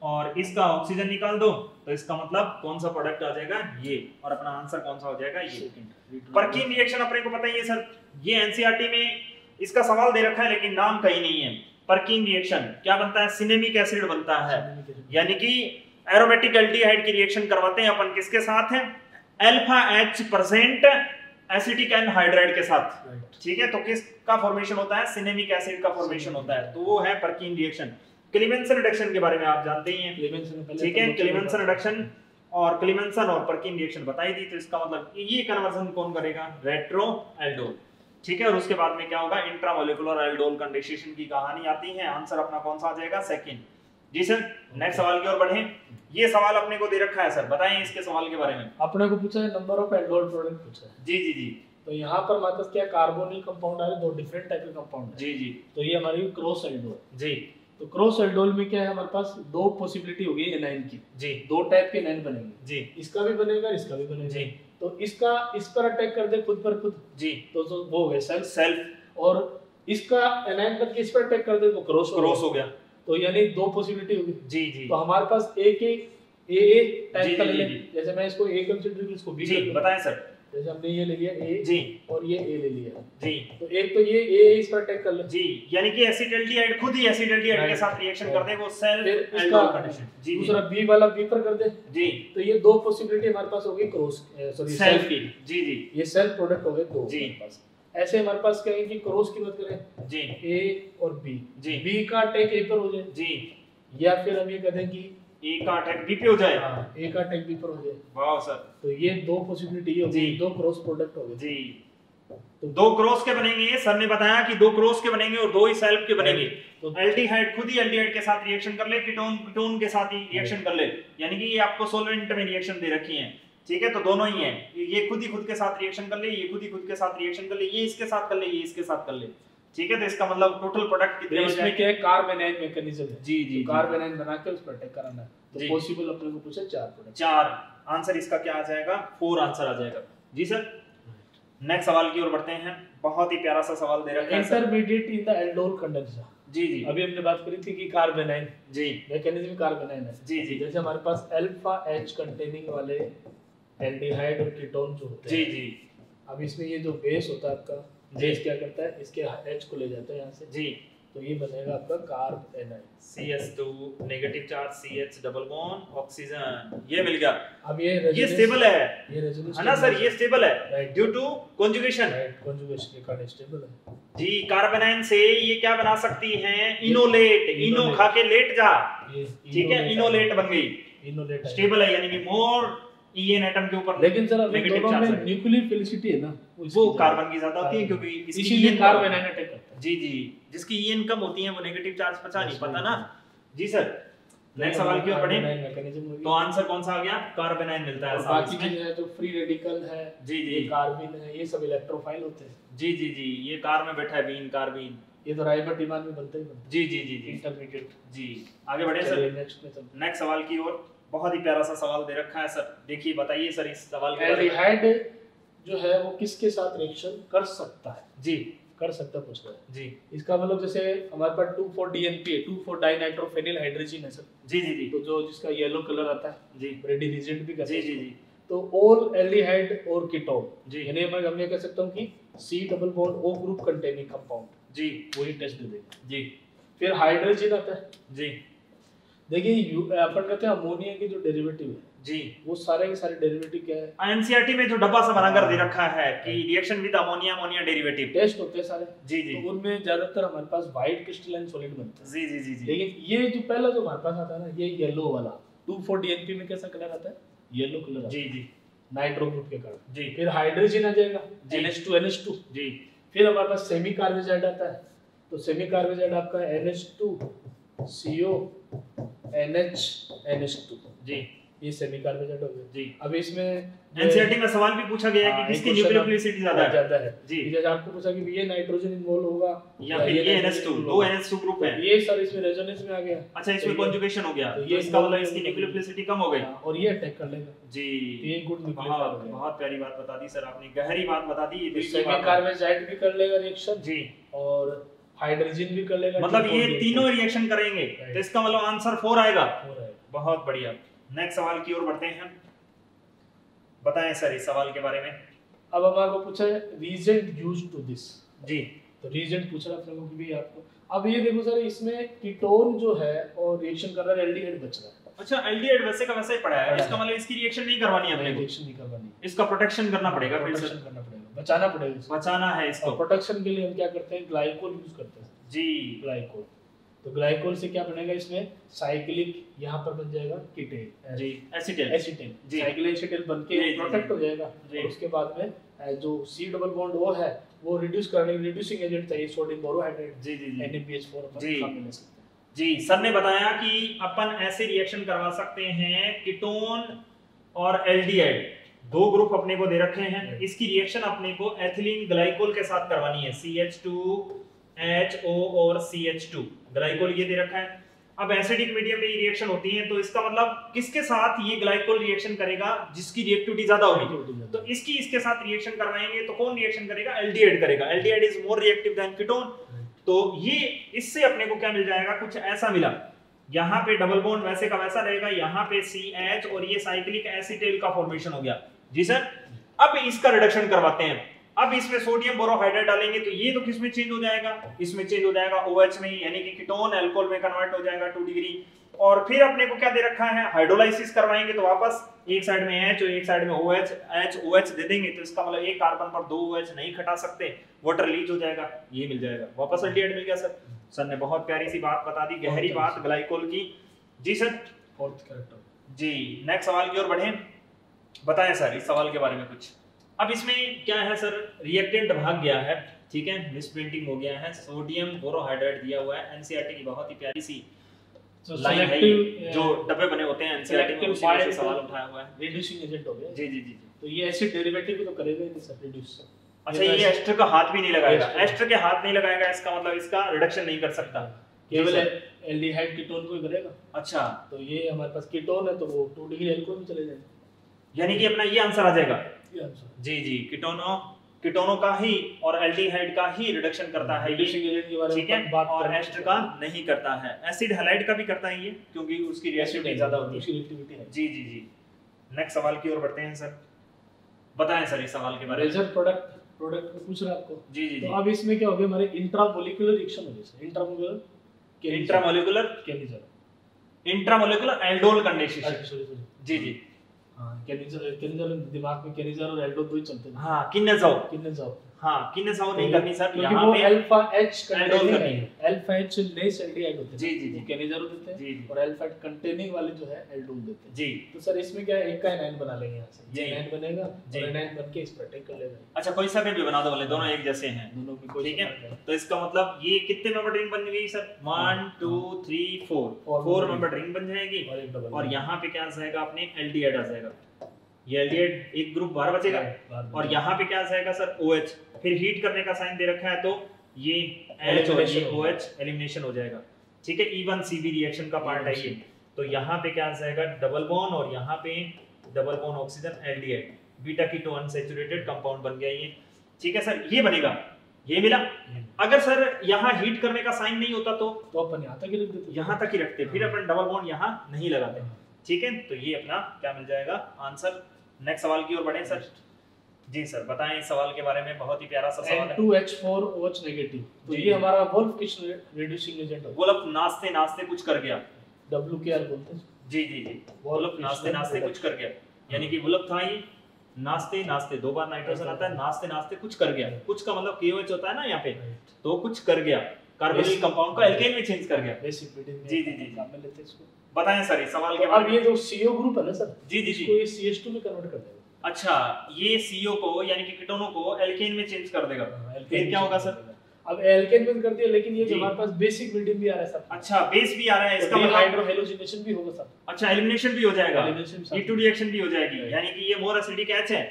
और इसका ऑक्सीजन निकाल दो, तो इसका मतलब कौन सा प्रोडक्ट आ जाएगा ये, और अपना आंसर कौन सा हो जाएगा ये। पर्किन रिएक्शन अपने को पता ही है सर, ये एनसीईआरटी में इसका सवाल दे रखा है लेकिन नाम कहीं नहीं है। पर्किन रिएक्शन क्या बनता है? सिनेमिक एसिड बनता है, यानी कि एरोमेटिक एल्डिहाइड की रिएक्शन करवाते हैं अपन किसके साथ है? Alpha H percent acetic anhydride के साथ, ठीक है। तो किसका फॉर्मेशन होता है? सिनेमिक एसिड का फॉर्मेशन होता है, तो वो है पर्किन रिएक्शन। क्लेमेंसन रिडक्शन के बारे में आप जानते ही हैं, ठीक है। क्लेमेंसन रिडक्शन और क्लेमेंसन और पर्किन रिएक्शन बताई दी, तो इसका मतलब ये कन्वर्जन कौन करेगा? रेट्रो एल्डोल, ठीक है। और उसके बाद में क्या होगा? इंट्रामोलिकुलर एल्डोल कंडेंसेशन की कहानी आती है। आंसर अपना कौन सा आ जाएगा? सेकंड। जी सर, नेक्स्ट सवाल की ओर बढ़ें। ये सवाल अपने को दे रखा है सर, बताएं इसके सवाल के बारे में। अपने को पूछा है नंबर ऑफ एल्डोल प्रोडक्ट पूछा है जी जी जी। तो यहाँ पर मात्र क्या कार्बोनिल कंपाउंड आए, 2 डिफरेंट टाइप के कंपाउंड जी जी। तो ये हमारी क्रॉस एल्डोल जी। तो क्रॉस एल्डोल में क्या है? हमारे पास 2 पॉसिबिलिटी होगी एनाइन की जी, 2 टाइप के एनाइन बनेंगे जी, इसका भी बनेगा इसका भी बनेगा जी। तो इसका इस पर अटैक कर दे खुद पर खुद जी, तो वो है सेल्फ, और इसका एनाइन करके इस पर अटैक कर दे तो क्रॉस हो गया। तो यानी 2 पॉसिबिलिटी होगी जी जी। तो हमारे पास एक ए टाइप का ले लें, जैसे मैं इसको ए कंसीडर करूं इसको बी जी, बताएं सर। जैसे हमने ये ले लिया ए जी और ये ए ले लिया जी, तो एक तो ये ए इस पर अटैक कर ले जी, यानी कि एसिटाल्डिहाइड खुद ही एसिटाल्डिहाइड के साथ रिएक्शन कर दे वो सेल्फ एल्डोल कंडीशन जी। दूसरा बी वाला बी पर कर दे जी। तो ये 2 पॉसिबिलिटी हमारे पास होगी क्रॉस सॉरी सेल्फ की जी जी। ये सेल्फ प्रोडक्ट हो गए 2 हमारे पास। ऐसे हमारे पास क्या है कि क्रॉस की बात करें जी, ए और बी जी, बी का अटैक ए पर हो जाए जी, या फिर हम ये कह दें कि ए का अटैक बी पे हो जाए, ए का अटैक बी पर हो जाए। वाह सर, तो ये 2 पॉसिबिलिटी होगी, 2 क्रॉस प्रोडक्ट होगी जी। तो 2 क्रॉस के बनेंगे, सर ने बताया कि 2 क्रॉस के बनेंगे और 2 ही सेल्फ के बनेंगे। तो एल्डिहाइड खुद ही एल्डिहाइड के साथ रिएक्शन कर ले, कीटोन के साथ ही रिएक्शन कर ले, यानी कि ये आपको सॉल्वेंट में रिएक्शन दे रखी है, ठीक है। तो दोनों ही हैं, ये खुद ही खुद के साथ रिएक्शन कर ले, ये खुद ही खुद के साथ रिएक्शन कर ले, ये इसके साथ कर ले, ये इसके साथ कर ले, ठीक है। तो इसका मतलब टोटल प्रोडक्ट कितने हो जाएंगे? इसमें क्या है? कार्बेनाइन मैकेनिज्म है जी जी। कार्बेनाइन बना के उस पर अटैक कराना है। तो पॉसिबल अपने को पूछा 4 प्रोडक्ट, 4 आंसर इसका क्या आ जाएगा? 4 आंसर आ जाएगा जी सर। नेक्स्ट सवाल की ओर बढ़ते हैं, बहुत ही प्यारा सा सवाल दे रखा है intermediate in the aldol condensation जी जी। अभी हमने बात करी थी कि कार्बेनाइन जी, मैकेनिज्म कार्बेनाइन है जी जी। जैसे हमारे पास अल्फा H कंटेनिंग वाले एल्डिहाइड और कीटोन जो होते हैं जी जी। अब इसमें ये जो बेस होता है आपका बेस क्या करता है? इसके H को ले जाता है यहाँ से जी, तो ये बनेगा आपका carbanion. CH2 negative charge CH double bond oxygen, ये मिल गया। अब ये स्टेबल है, है ना सर? ये स्टेबल है ड्यू टू कंजुगेशन, कंजुगेशन के कारण स्टेबल है जी। कार्बेनाइन से ये क्या बना सकती है? इनोलेट, इनो खा के लेट जा, ठीक है, इनोलेट बन गई। इनोलेट स्टेबल है, यानी कि मोर ईएन एटम के ऊपर। लेकिन सर अब दोनों में न्यूक्लियर फेलिसिटी है ना, वो कार्बन की ज्यादा होती है क्योंकि इसीलिए कार्बेनाइन अटैक करता है जी जी। जिसकी ईएन कम होती है वो नेगेटिव चार्ज पचा नहीं पाता ना जी सर। नेक्स्ट सवाल की ओर बढ़ें, तो आंसर कौन सा आ गया? कार्बेनाइन मिलता है। बाकी के जो फ्री रेडिकल है जी जी, कार्बिन है, ये सब इलेक्ट्रोफाइल होते हैं जी जी जी। ये कार में बैठा है बीन, कार्बिन, ये तो राइबोटीमान में बनता ही बनता जी जी जी जी। इंटरमीडिएट जी, आगे बढ़ें सर नेक्स्ट सवाल की ओर। बहुत ही प्यारा सा सवाल दे रखा है सर, देखिए बताइए सर इस सवाल के बारे में। एल्डिहाइड जो है वो किसके साथ रिएक्शन कर सकता है जी? कर सकता पूछ रहा है जी। इसका मतलब जैसे हमारे पास 2,4-DNPA 2,4-डाइनाइट्रोफेनिल हाइड्रोजन है सर जी जी जी, तो जो जिसका येलो कलर आता है जी, ब्रेडी रिएजेंट भी कहते हैं जी जी जी। तो ऑल एल्डिहाइड और कीटोन जी, यानी मैं कह सकता हूं कि C++O ग्रुप कंटेनिंग कंपाउंड जी, वही टेस्ट दे जी। फिर हाइड्रोजन आता है जी, देखिए अपन कहते हैं अमोनिया के जो डेरिवेटिव है जी, वो सारे के सारे डेरिवेटिव क्या है, एनसीईआरटी में जो डब्बा से बना कर दे रखा है कि reaction with ammonia, ammonia derivative test होते हैं सारे जी जी। तो उनमें ज्यादातर हमारे पास व्हाइट क्रिस्टलाइन सॉलिड बनता है जी जी जी जी। लेकिन ये जो पहला जो हमारे पास आता है ना, ये येलो वाला 2,4-DNP में कैसा कलर आता है, येलो कलर जी जी, नाइट्रो ग्रुप के कारण जी। फिर हाइड्रोजन आ जाएगा NH2 जी। फिर हमारे पास सेमी कार्बेजाइड आता है, तो सेमी कार्बेजाइड आपका NH2CO NH NH2 जी, ये सेमी कार्बेजाइड हो गया जी। अब इसमें एनसीईआरटी में सवाल भी पूछा गया है कि किसकी न्यूक्लियोफिलिसिटी ज्यादा है जी, जैसे आपको पूछा कि ये नाइट्रोजन इन्वॉल्व होगा या फिर ये NH2, दो NH2 ग्रुप है ये सर, इसमें रेजोनेंस में आ गया, अच्छा इसमें कंजुगेशन हो गया, ये इसका वाला इसकी न्यूक्लियोफिलिसिटी कम हो गई और ये अटैक कर लेगा जी। ये गुड न्यूक्लियोफाइल है, बहुत प्यारी बात बता दी सर आपने, गहरी बात बता दी। ये सेमी कार्बेजाइड भी कर लेगा रिएक्शन जी, और हाइड्रोजन भी कर लेगा, मतलब ये तीनों रिएक्शन करेंगे, तो इसका मतलब आंसर 4 आएगा। बहुत बढ़िया, नेक्स्ट सवाल की ओर बढ़ते हैं, बताएं सर इस सवाल के बारे में। अब हमारे को पूछा है रीजेंट यूज्ड टू दिस जी, तो रीजेंट पूछ रहा है लोगों की भी आपको। अब ये देखो सर, इसमें कीटोन जो है और रिएक्शन कर रहा है एल्डिहाइड बच रहा है, अच्छा एल्डिहाइड वैसे का वैसा ही पड़ा है, इसका मतलब इसकी रिएक्शन नहीं करवानी है अपने को, रिएक्शन नहीं करवानी, इसका प्रोटेक्शन करना पड़ेगा, प्रोटेक्शन करना पड़ेगा, बचाना पड़ेगा, बचाना है इसको। प्रोटेक्शन के लिए हम क्या करते हैं, ग्लाइकोल यूज करते हैं जी, ग्लाइकोल। तो ग्लाइकोल से क्या बनेगा, इसमें साइक्लिक यहाँ पर बन जाएगा कीटेन जी, एसीटेल जी, साइक्लिक एसीटेल बनके प्रोटेक्ट हो जाएगा। उसके बाद में जो C++O है वो रिड्यूस करने के रिड्यूसिंग एजेंट चाहिए, सोडियम बोरोहाइड्रेट जी जी, NaPH4 अपन मिला सकते हैं जी। सर ने बताया कि अपन ऐसे रिएक्शन करवा सकते हैं, कीटोन और एल्डिहाइड दो ग्रुप अपने को दे रखे हैं, इसकी रिएक्शन अपने को एथिलीन ग्लाइकोल के साथ करवानी है, CH2HO और CH2 ग्लाइकोल ये दे रखा है। अब एसिडिक मीडियम में ये रिएक्शन होती है, तो इसका मतलब किसके साथ ये ग्लाइकोल रिएक्शन करेगा, जिसकी रिएक्टिविटी ज्यादा होगी, तो इसकी इसके साथ रिएक्शन करवाएंगे, तो कौन रिएक्शन करेगा, एल्डिहाइड करेगा, aldehyde is more reactive than ketone. तो ये इससे अपने को क्या मिल जाएगा, कुछ ऐसा मिला, यहाँ पे डबल बॉन्ड वैसे का वैसा रहेगा, यहाँ पे CH और ये साइक्लिक एसीटेल का फॉर्मेशन हो गया जी सर। अब इसका रिडक्शन करवाते हैं, अब इसमें सोडियम बोरोहाइड्रेट डालेंगे, तो ये तो किसमें चेंज हो जाएगा, इसमें चेंज हो जाएगा OH में, यानी कि कीटोन अल्कोहल में कन्वर्ट हो जाएगा 2 डिग्री। और फिर अपने को क्या दे रखा है, हाइड्रोलाइसिस करवाएंगे, तो वापस एक साइड में H और एक साइड में OH, HOH दे देंगे, तो इसका मतलब एक कार्बन पर 2 OH नहीं घटा सकते, वाटर लीच हो जाएगा, ये मिल जाएगा, वापस एल्डिहाइड मिल गया सर। सर ने बहुत प्यारी सी बात बता दी, गहरी बात ग्लाइकोल की जी सर, फोर्थ कैरेक्टर जी। नेक्स्ट सवाल की ओर बढ़े, बताएं सर इस सवाल के बारे में कुछ। अब इसमें क्या है सर, रिएक्टेंट भाग गया है, ठीक है, मिसप्रिंटिंग हो गया है, सोडियम बोरोहाइड्रेट दिया हुआ है, एनसीईआरटी की बहुत ही प्यारी सी लाइन है, जो डब्बे बने होते हैं एनसीईआरटी में, उसी से सवाल उठाया हुआ है, रिड्यूसिंग एजेंट हो गया जी जी जी। तो ये एसिड डेरिवेटिव भी तो करेगा ही सर, रिड्यूस, अच्छा ये एस्टर का हाथ भी नहीं लगाएगा, एस्टर के हाथ नहीं लगाएगा, इसका मतलब इसका रिडक्शन नहीं कर सकता, केवल एल्डिहाइड कीटोन को ही करेगा। अच्छा, तो ये हमारे पास कीटोन है, तो वो 2 डिग्री एल्कोहल में चले जाएंगे, यानी कि अपना ये आंसर आ जाएगा जी जी, कीटोनों का ही और एल्डिहाइड का ही रिडक्शन करता है, ठीक है, और एस्टर का नहीं करता है, एसिड हैलाइड का भी करता है ये, क्योंकि उसकी रिएक्टिविटी ज्यादा होती है जी जी जी। नेक्स्ट सवाल की ओर बढ़ते हैं सर, बताएं सर इस सवाल के बारे में, रेजर प्रोडक्ट पूछ रहा आपको जी जी। तो अब इसमें क्या हो गया, हमारे इंट्रामोलिकुलर रिएक्शन हो गया, intramolecular कैनिज़ारो, intramolecular aldol condensation जी जी, कैनिज़ारो दिमाग में कैनिज़ारो और एल्डोल दो ही चलते हैं। हाँ किन्नज़ारो हाँ किन्नज़ारो नहीं करनी सर, यहाँ पे अल्फा एच एल्डोल करनी है, अल्फा एच लेस एल्डिहाइड होते हैं जी जी जी, कैनिज़ारो देते हैं और अल्फा कंटेनिंग वाले जो है एल्डोल देते हैं जी। तो सर इसमें क्या है, एक का एनाइन बना लेंगे यहाँ से, ये एनाइन बनेगा और एनाइन बनके इस पर अटैक कर लेगा। अच्छा, कोई सा भी बना दो, वाले दोनों एक जैसे हैं, दोनों में कोई ठीक है। तो इसका मतलब ये कितने नंबर रिंग बन गई सर, 1 2 3 4 4 नंबर रिंग बन जाएगी, और यहाँ पे क्या आ जाएगा, अपने एल्डिहाइड आ जाएगा, ये एल्डिहाइड एक ग्रुप बाहर बचेगा, और यहाँ पे क्या जाएगा सर, OH, फिर हीट करने का साइन दे रखा है, तो ये H और ये OH एलिमिनेशन हो जाएगा, ठीक है, E1 CB रिएक्शन का पार्ट है ये। तो यहाँ पे क्या जाएगा, डबल बॉन्ड, और यहाँ पे double bond oxygen aldehyde, beta keto unsaturated compound बन गया ये, ठीक है सर। ये बनेगा ये मिला। अगर सर यहाँ हीट करने का साइन नहीं होता तो अपन यहाँ तक ही रखते, फिर अपन डबल बॉन्ड यहाँ नहीं लगाते। ठीक है, तो ये अपना क्या मिल जाएगा आंसर। नेक्स्ट सवाल की ओर बढ़े सर। जी सर बताएं इस सवाल के बारे में, बहुत ही प्यारा सा सवाल है। N2H4OH नेगेटिव, तो ये हमारा वोल्फ-किश्नर रिड्यूसिंग एजेंट है। वोल्फ नाचते नाचते कुछ कर गया, WKR बोलते हैं। जी जी जी, वोल्फ नाचते नाचते कुछ कर गया, यानी कि वोल्फ था ये, नाचते नाचते दो बार नाइट्रोजन आता है, नाचते नाचते कुछ कर गया। कुछ का मतलब KOH होता है ना यहाँ पे, तो कुछ कर गया कार्बोनिल कंपाउंड को एल्केन में चेंज कर गया। जी जी जी, काम में लेते हैं इसको। बताएं सर इस सवाल के बारे में। और ये जो CO ग्रुप है ना सर, जी जी जी, इसको ये CH2 में कन्वर्ट कर देगा। अच्छा, ये CO को यानी कि कीटोनों को एल्केन में चेंज कर देगा, फिर क्या होगा सर? अब एल्केन में कर दिया, लेकिन ये हमारे पास बेसिक मीडियम भी आ रहा है सर। अच्छा, बेस भी आ रहा है, इसका मतलब हाइड्रो हैलोजिनेशन भी होगा सर। अच्छा, एलिमिनेशन भी हो जाएगा, E2 रिएक्शन भी हो जाएगी, यानी कि ये मोर एसिडिक एच है,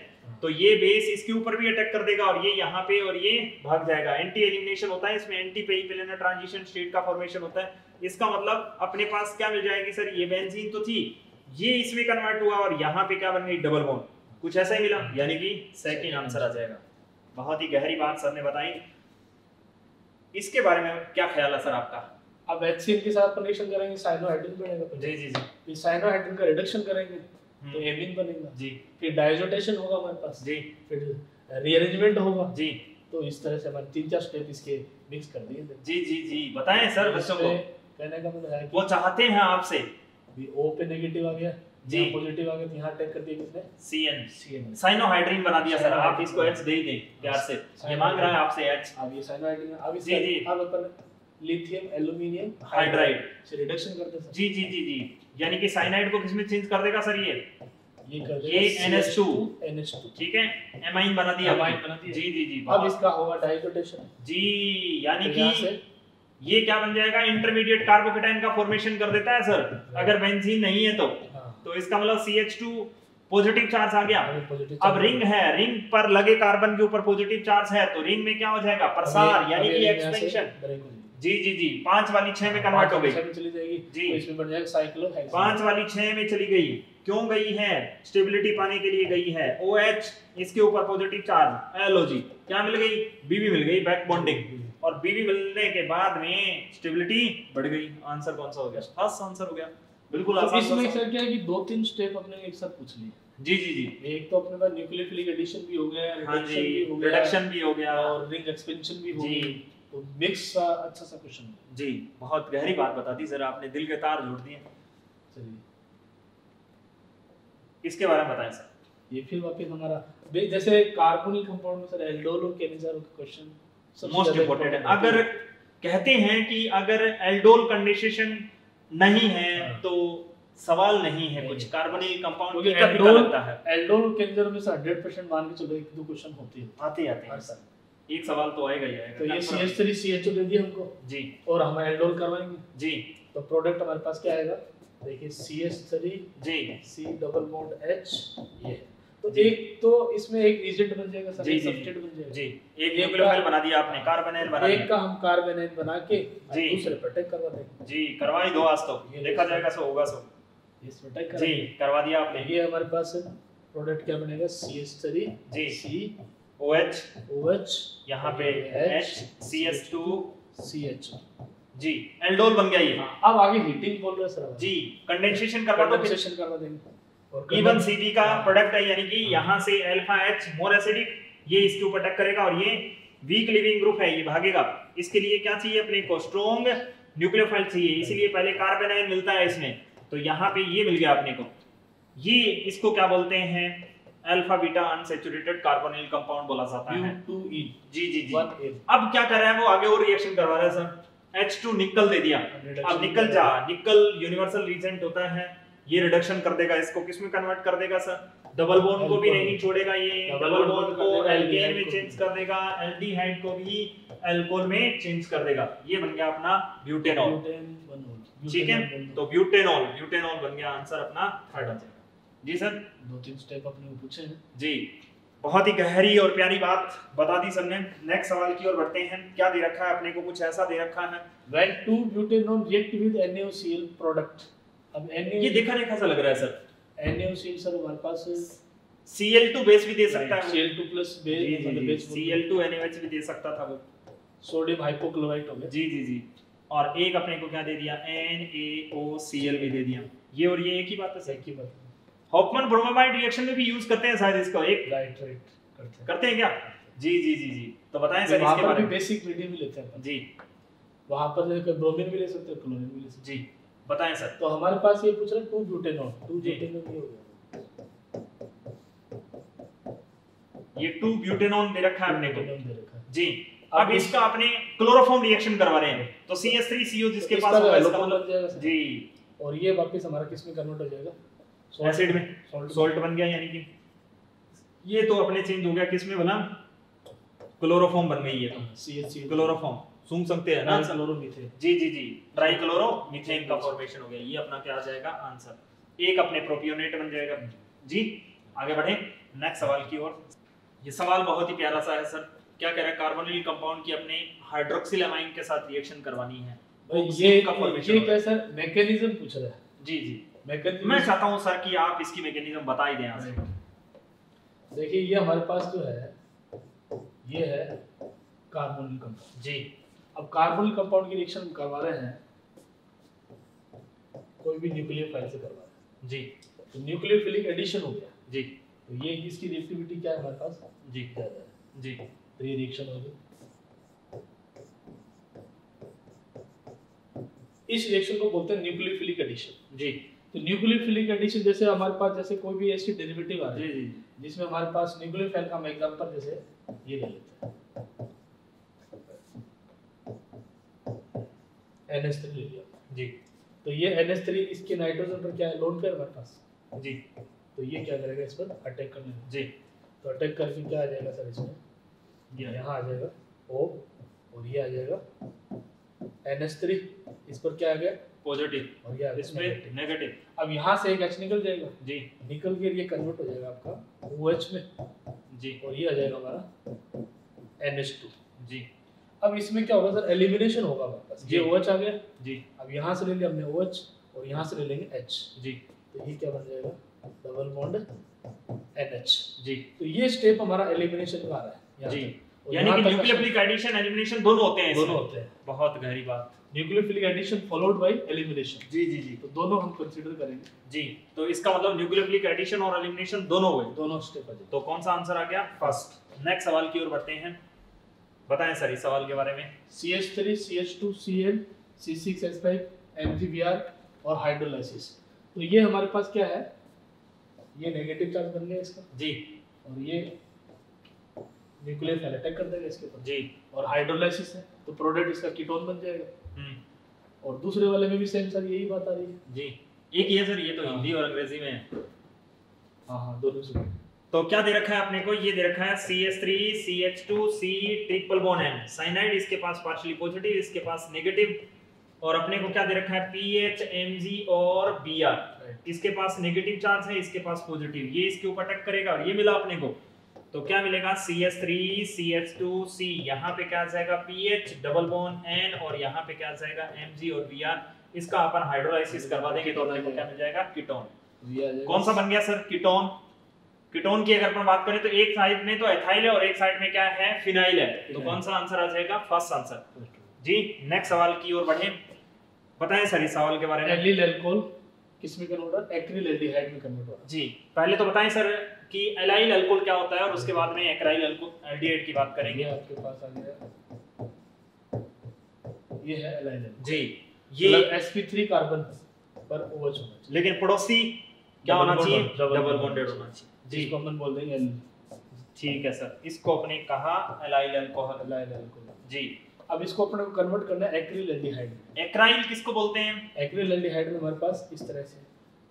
तो ये बेस इसके ऊपर भी अटैक कर देगा और ये यहाँ पे और ये भाग जाएगा। एंटी एलिमिनेशन होता है इसमें, एंटी पेरिपेलेनर ट्रांजिशन स्टेट का फॉर्मेशन होता है। इसका मतलब अपने पास क्या मिल जाएगी सर? ये बेंजीन तो थी, ये इसमें कन्वर्ट हुआ और यहाँ पे क्या बन गई? Double bond. कुछ ऐसा ही मिला, यानी कि सेकंड आंसर आ जाएगा। बहुत ही गहरी बात सर ने बताई, इसके बारे में क्या ख्याल है सर आपका? अब HCl के साथ रिएक्शन करेंगे, साइनोहाइड्रिन बनेगा। जी जी जी, फिर साइनोहाइड्रिन का रिडक्शन करेंगे तो एमीन बनेगा। जी, फिर डायजोटेशन होगा हमारे पास। जी, फिर रीअरेंजमेंट होगा। जी, तो इस तरह से हमारे 3-4 स्टेप इसके मिक्स कर दिए। जी जी जी, बताएं सर बच्चों को। कहने का मतलब है वो चाहते हैं आपसे भी O पे नेगेटिव आ गया, जी पॉजिटिव आ गया, यहां अटैक कर दिया किसने? CN साइनोहाइड्रिन बना दिया सर। आप इसको H दे ही दें प्यार से, ये मांग रहा है आपसे H। अब ये साइनोहाइड्रिन, अब इसे अब अपन लिथियम एल्युमिनियम हाइड्राइड से रिडक्शन कर दे सर। जी जी जी जी, यानी कि साइनाइड को किस में चेंज कर देगा सर? ये कर देगा ये NH2। ठीक है, एमाइन बना दिया, एमाइन बना दिया। जी जी जी, अब इसका होगा डायजोटेशन। जी, यानी कि ये क्या बन जाएगा? इंटरमीडिएट कार्बोकेटाइन का फॉर्मेशन कर देता है सर, अगर बेंजीन नहीं है तो इसका मतलब CH2 पॉजिटिव चार्ज आ गया। अब रिंग है, रिंग पर लगे कार्बन के ऊपर पॉजिटिव चार्ज है, तो रिंग में क्या हो जाएगा? प्रसार, यानी कि एक्सपेंशन। जी जी जी, 5 वाली 6 में कन्वर्ट हो गई, चली जाएगी। जी, इसमें बन जाएगा साइक्लोहेक्सेन। 5 वाली 6 में चली गई, क्यों गई है? स्टेबिलिटी पाने के लिए गई है। OH इसके ऊपर पॉजिटिव चार्ज, LOG क्या मिल गई? BB मिल गई, बैक बॉन्डिंग। और BB मिलने के बाद में स्टेबिलिटी बढ़ गई। आंसर कौन सा हो गया? फर्स्ट आंसर हो गया, बिल्कुल आसान। इसमें सर क्या है कि 2-3 स्टेप अपने एक साथ पूछ लिए। जी जी जी, एक तो अपने पास न्यूक्लियोफिलिक एडिशन भी हो गया, रिडक्शन भी हो गया और रिंग एक्सपेंशन भी हो गई, तो मिक्स अच्छा सा क्वेश्चन। जी, बहुत गहरी बात बता दी सर आपने, दिल के तार जोड़ दिए। चलिए इसके बारे में बताएं सर। ये फिर वापस हमारा जैसे कार्बोनिल कंपाउंड में सर एल्डोल और कैनिज़ारो के क्वेश्चन मोस्ट इंपोर्टेंट है। अगर कहते हैं कि अगर एल्डोल कंडेंसेशन नहीं है तो सवाल नहीं है कुछ, कार्बोनिल कंपाउंड की कमी का लगता है। एल्डोल के अंदर में 100% मान के चलो एक दो क्वेश्चन होते हैं, आते हैं सर, एक सवाल तो आएगा ही आएगा। तो ये CH3 CH2 दे दिया हमको। जी, और हम एल्डोल करवाएंगे। जी, तो प्रोडक्ट हमारे पास क्या आएगा? देखिए CH3 जी C डबल बॉन्ड H, ये तो एक तो इसमें एक रिएजेंट बन जाएगा सर, एक सब्सट्रेट बन जाएगा। जी, एक न्यूक्लियोफाइल बना दिया आपने, कार्बोनाइल बना दिया। एक का हम कार्बोनाइल बना के दूसरे पे अटैक करवा देंगे। जी, करवाई दो आज तो देखा जाएगा सो होगा सो। इस पे अटैक जी करवा दिया आपने। ये हमारे पास प्रोडक्ट क्या बनेगा? CH3 जी C OH यहां पे H CH2 CH जी, एल्डोल बन गया ये। अब आगे हीटिंग बोल रहे सर। जी, कंडेंसेशन करवा दो, कंडेंसेशन करवा देंगे। इवन CB का प्रोडक्ट है, यानी कि यहाँ से अल्फा H मोर एसिडिक, ये इसके ऊपर अटैक करेगा और ये वीक लिविंग ग्रुप है, ये भागेगा। इसके लिए क्या चाहिए अपने को? स्ट्रॉन्ग न्यूक्लियोफाइल चाहिए, इसीलिए पहले कार्बेनाइल मिलता है इसमें, तो यहाँ पे ये मिल गया अपने को। ये इसको क्या बोलते हैं? Alpha beta unsaturated carbonyl compound बोला जाता है। U2E जी जी जी, अब क्या कर रहा है वो? आगे और रिएक्शन करवा रहा है सर। H2 निकल दे दिया, अब निकल जा, निकल यूनिवर्सल रीजेंट होता है, ये रिडक्शन कर देगा, इसको किस में कन्वर्ट कर देगा सर? डबल बॉन्ड को भी नहीं छोड़ेगा, ये डबल बॉन्ड को एल्केन में चेंज कर देगा, एल्डिहाइड को भी अल्कोहल में चेंज कर देगा। ये बन गया अपना ब्यूटेनॉल। ठीक है, तो ब्यूटेनॉल बन गया आंसर अपना थर्ड आंसर। जी सर, 2-3 स्टेप अपने पूछे हैं। जी, बहुत ही गहरी और प्यारी बात बता दी सबने। नेक्स्ट सवाल की ओर बढ़ते हैं। क्या दे रखा है अपने को? कुछ ऐसा दे रखा है, when 2 butanol react with NaOCl product. अब ये देखा सा लग रहा है सर, NaOCl सर हमारे पास Cl2 बेस भी दे सकता है, Cl2 प्लस बेस मतलब बेस Cl2 NaOH भी दे सकता था वो, सोडियम हाइपोक्लोराइट हो गया। जी जी जी। और एक अपने को क्या दे दिया, NaOCl भी दे दिया। ये और ये एक ही बात है, सही की बात। हॉफमैन ब्रोमाइड रिएक्शन में भी यूज करते हैं शायद इसको, एक राइट राइट करते हैं क्या? जी जी जी जी। तो बताएं सर इसके बारे में। बेसिक मीडियम भी लेते हैं जी, वहां पर ब्रोमीन भी ले सकते हैं, क्लोरीन भी ले सकते हैं। जी बताएं सर। तो हमारे पास ये पूछ रहा है 2 ब्यूटेनॉल ये 2 ब्यूटेनॉल दे रखा है हमने को जी। अब इसका अपने क्लोरोफॉर्म रिएक्शन करवा रहे हैं, तो CH3CO जिसके पास होगा इसका लग जाएगा जी। और ये वापस हमारा किस में कन्वर्ट हो जाएगा, एसिड में, सॉल्ट बन गया। यानी कि ये तो अपने चेंज हो गया किसमें बना, क्लोरोफॉर्म बन गई है। तो CHC क्लोरोफॉर्म सुन सकते हैं ना, क्लोरोमीथेन। जी जी जी, ट्राई क्लोरोमीथेन का फॉर्मेशन हो गया। ये अपना क्या आ जाएगा आंसर, एक अपने प्रोपियोनेट बन जाएगा जी। आगे बढ़े नेक्स्ट सवाल की ओर। ये सवाल बहुत ही प्यारा सा है सर, क्या कह रहा है, कार्बोनिल कंपाउंड की अपने हाइड्रोक्सिल एमाइन के साथ रिएक्शन करवानी है। ये क्या सर मैकेनिज्म पूछ रहा है। जी जी मैकेनिज्म, मैं चाहता हूं सर कि आप इसकी मैकेनिज्म बता ही दें आंसर। देखिए ये हमारे पास जो है ये है कार्बोनिल कंपाउंड जी। अब कार्बोनिल कंपाउंड की रिएक्शन करवा रहे हैं, कोई भी न्यूक्लियोफाइल से करवा रहे हैं जी। तो न्यूक्लियोफिलिक एडिशन हो गया जी। तो ये इसकी रिएक्टिविटी क्या है हमारे पास जी, ज्यादा है जी। तो ये रिएक्शन हो गई, इस रिएक्शन को बोलते हैं न्यूक्लियोफिलिक एडिशन जी। तो न्यूक्लियोफिलिक एडिशन जैसे हमारे पास जैसे कोई भी ऐसी डेरिवेटिव आ रहा है जिसमें हमारे पास न्यूक्लियोफाइल का एग्जांपल जैसे ये ले लेते हैं, NH3 ले लिया जी। तो ये NH3 इसके नाइट्रोजन पर क्या है, लोन पेयर हमारे पास जी। तो ये क्या करेगा, इस पर अटैक करने जी। तो अटैक करके क्या आ जाएगा सर, इसमें ये यहाँ आ जाएगा O और ये आ जाएगा NH3, इस पर क्या आ गया पॉजिटिव और यार इसमें नेगेटिव। अब यहां से एक H निकल जाएगा जी, निकल के ये कन्वर्ट हो जाएगा आपका OH में जी। और ये आ जाएगा हमारा NH2 जी। अब इसमें क्या होगा सर, एलिमिनेशन होगा हमारे पास। ये OH आ गया जी। अब यहां से ले लिया हमने OH और यहां से ले लेंगे H जी। तो ये क्या बन जाएगा, डबल बॉन्ड NH जी। तो ये स्टेप हमारा एलिमिनेशन का आ रहा है जी। यानी कि न्यूक्लियोफिलिक एडिशन एलिमिनेशन दोनों होते हैं, दोनों होते हैं। बहुत गहरी बात, nucleophilic addition followed by elimination जी जी जी। तो दोनों हम कंसीडर करेंगे जी। तो इसका मतलब न्यूक्लियोफिलिक एडिशन और एलिमिनेशन दोनों हुए, दोनों स्टेप है। तो कौन सा आंसर आ गया फर्स्ट। नेक्स्ट सवाल की ओर बढ़ते हैं, बताएं सर इस सवाल के बारे में। CH3 CH2 Cl C6H5 MgBr और हाइड्रोलाइसिस। तो ये हमारे पास क्या है, ये नेगेटिव चार्ज बन गया इसका जी। और ये न्यूक्लियोफाइल अटैक कर देगा इसके ऊपर जी। और हाइड्रोलाइसिस है, तो प्रोडक्ट इसका कीटोन बन जाएगा। और दूसरे वाले में भी सेम सर यही बात आ रही है जी। एक ये सर, ये तो हिंदी और अंग्रेजी में है। हां हां दोनों से। तो क्या दे रखा है अपने को, ये दे रखा है CH3 CH2 C triple bond है साइनाइड, इसके पास पार्शियली पॉजिटिव, इसके पास नेगेटिव। और अपने को क्या दे रखा है, pH Mg और Br, इसके पास नेगेटिव चार्ज है, इसके पास पॉजिटिव। ये इसके ऊपर अटैक करेगा और ये मिला अपने को, तो क्या मिलेगा CH3 CH2 C। यहाँ पे क्या जाएगा pH डबल बॉन्ड N और यहाँ पे क्या जाएगा Mg और Br। इसका अपन हाइड्रोलाइसिस करवा देंगे तो अपने को क्या मिल जाएगा, कीटोन। कौन सा बन गया सर, कीटोन। कीटोन की अगर अपन बात करें तो एक साइड में तो एथाइल है और एक साइड में क्या है, फिनाइल है। तो कौन सा आंसर आ जाएगा, फर्स्ट आंसर जी। नेक्स्ट सवाल की ओर बढ़े, बताएं सर इस सवाल के बारे में। एलिल अल्कोहल किसमें कन्वर्ट हो रहा है, एक्रिल एल्डिहाइड में कन्वर्ट हो रहा है जी। पहले तो बताएं सर कि एलाइल अल्कोहल क्या होता है और उसके बाद में एक्राइल अल्कोहल एल्डिहाइड की बात करेंगे। आपके पास आ गया ये है एलाइल जी। ये sp3 कार्बन पर OH होना चाहिए, लेकिन पड़ोसी क्या होना चाहिए, डबल बॉन्डेड होना चाहिए जी। इसको हम बोल देंगे ठीक है सर। इसको अपने कहा एलाइल अल्कोहल जी। अब इसको अपने को कन्वर्ट करना है एक्रिल एल्डिहाइड में। एक्राइल किसको बोलते हैं, एक्रिल एल्डिहाइड में हमारे पास इस तरह से,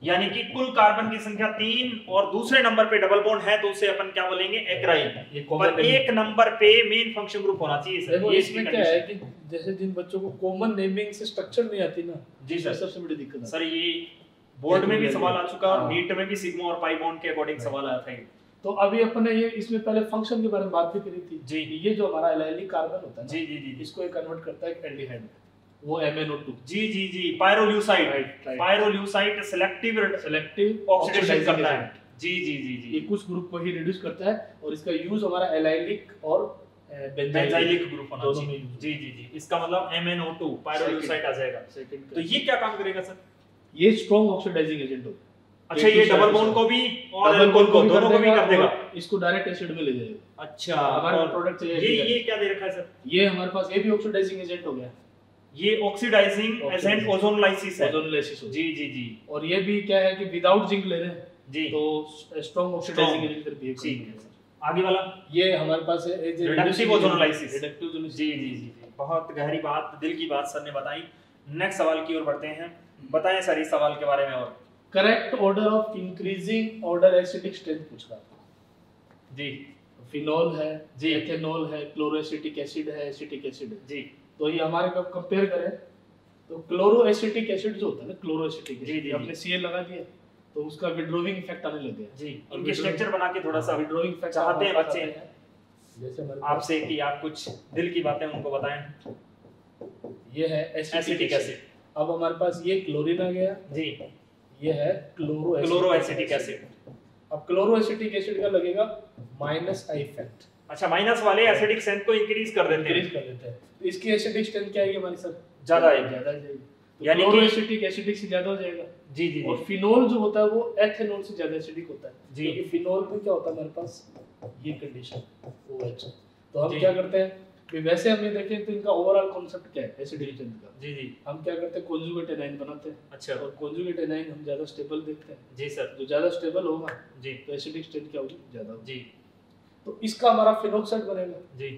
यानी कि कुल कार्बन की संख्या 3 और दूसरे नंबर पे डबल बॉन्ड है, तो उसे अपन क्या बोलेंगे, एक्राइल। पर एक नंबर पे मेन फंक्शन ग्रुप होना चाहिए सर। देखो इसमें क्या है कि जैसे जिन बच्चों को कॉमन नेमिंग से स्ट्रक्चर नहीं आती ना जी सर, सबसे बड़ी दिक्कत है सर। ये बोर्ड में भी सवाल आ चुका और नीट में भी सिग्मा और पाई बॉन्ड के अकॉर्डिंग सवाल आया था। तो अभी अपने ये इसमें पहले फंक्शन के बारे में बात भी करी थी जी। ये जो हमारा एलाइलिक कार्बन होता है जी जी जी, इसको ये कन्वर्ट करता है एल्डिहाइड में, वो MnO2 जी जी जी। पाइरोल्यूसाइड, पाइरोल्यूसाइड सेलेक्टिव ऑक्सीडेशन करता है जी जी जी जी ये कुछ ग्रुप को ही रिड्यूस करता है और इसका यूज हमारा एलाइलिक और बेंजाइलिक ग्रुप होना चाहिए। जी जी जी इसका मतलब MnO2 पाइरोल्यूसाइड आ जाएगा। तो ये क्या काम करेगा सर? ये स्ट्रॉन्ग ऑक्सीडाइजिंग एजेंट हो। अच्छा ये डबल बॉन्ड को भी और अल्कोहल को दोनों को भी कर देगा, इसको डायरेक्ट एसिड में ले जाएगा। अच्छा हमारा प्रोडक्ट ये क्या दे रखा है सर? ये हमारे पास ये भी ऑक्सीडाइजिंग एजेंट हो गया, ये ऑक्सीडाइजिंग एजेंट ओजोनलाइसिस है। ओजोनलाइसिस जी जी जी और ये भी क्या है कि विदाउट जिंक ले रहे हैं जी, तो स्ट्रांग ऑक्सीडाइजिंग एजेंट कर दिया। ठीक है सर आगे वाला ये हमारे पास है रिडक्टिव ओजोनलाइसिस। रिडक्टिव ओजोनलाइसिस जी जी जी बहुत गहरी बात, दिल की बात सर ने बताई। नेक्स्ट सवाल की ओर बढ़ते हैं, बताएं सर इस सवाल के बारे में। और correct order of increasing order acidic strength पूछ रहा था जी। फिनॉल है जी, एथेनॉल है, क्लोरोएसिटिक एसिड है, एसिटिक एसिड है जी। तो ये हमारे कब कंपेयर करें तो क्लोरोएसिटिक एसिड जो होता है ना, क्लोरोएसिटिक एसिड हमने Cl लगा दिया तो उसका विड्रोविंग इफेक्ट आने लग गया जी। इनके स्ट्रक्चर बना के थोड़ा सा विड्रोविंग इफेक्ट चाहते हैं बच्चे जैसे आपसे कि आप कुछ दिल की बातें उनको बताएं। ये है एसिटिक एसिड। अब हमारे पास ये क्लोरीन आ गया जी, ये है क्लोरोएसिटिक एसिड। अब क्लोरोएसिटिक एसिड का लगेगा माइनस आई इफेक्ट। अच्छा माइनस वाले एसिडिक स्ट्रेंथ को इंक्रीज कर देते हैं, तो इसकी एसिडिक स्ट्रेंथ क्या आएगी हमारी सर? ज्यादा आएगी, ज्यादा जाएगी, यानी कि एसिडिक से ज्यादा हो जाएगा जी जी। और फिनोल जो होता है वो एथेनॉल से ज्यादा एसिडिक होता है जी। क्योंकि फिनोल में क्या होता है हमारे पास ये कंडीशन OH, तो हम क्या करते हैं कि वैसे हमें देखें तो इनका ओवरऑल कांसेप्ट क्या है एसिडिक स्ट्रेंथ का जी जी। हम क्या करते हैं कोंजुगेट एनाइन बनाते हैं। अच्छा और कोंजुगेट एनाइन हम ज्यादा स्टेबल देखते हैं जी सर। जो ज्यादा स्टेबल होगा जी तो एसिडिक स्ट्रेंथ क्या होगी? ज्यादा जी। तो इसका हमारा फिनोक्साइड बनेगा जी।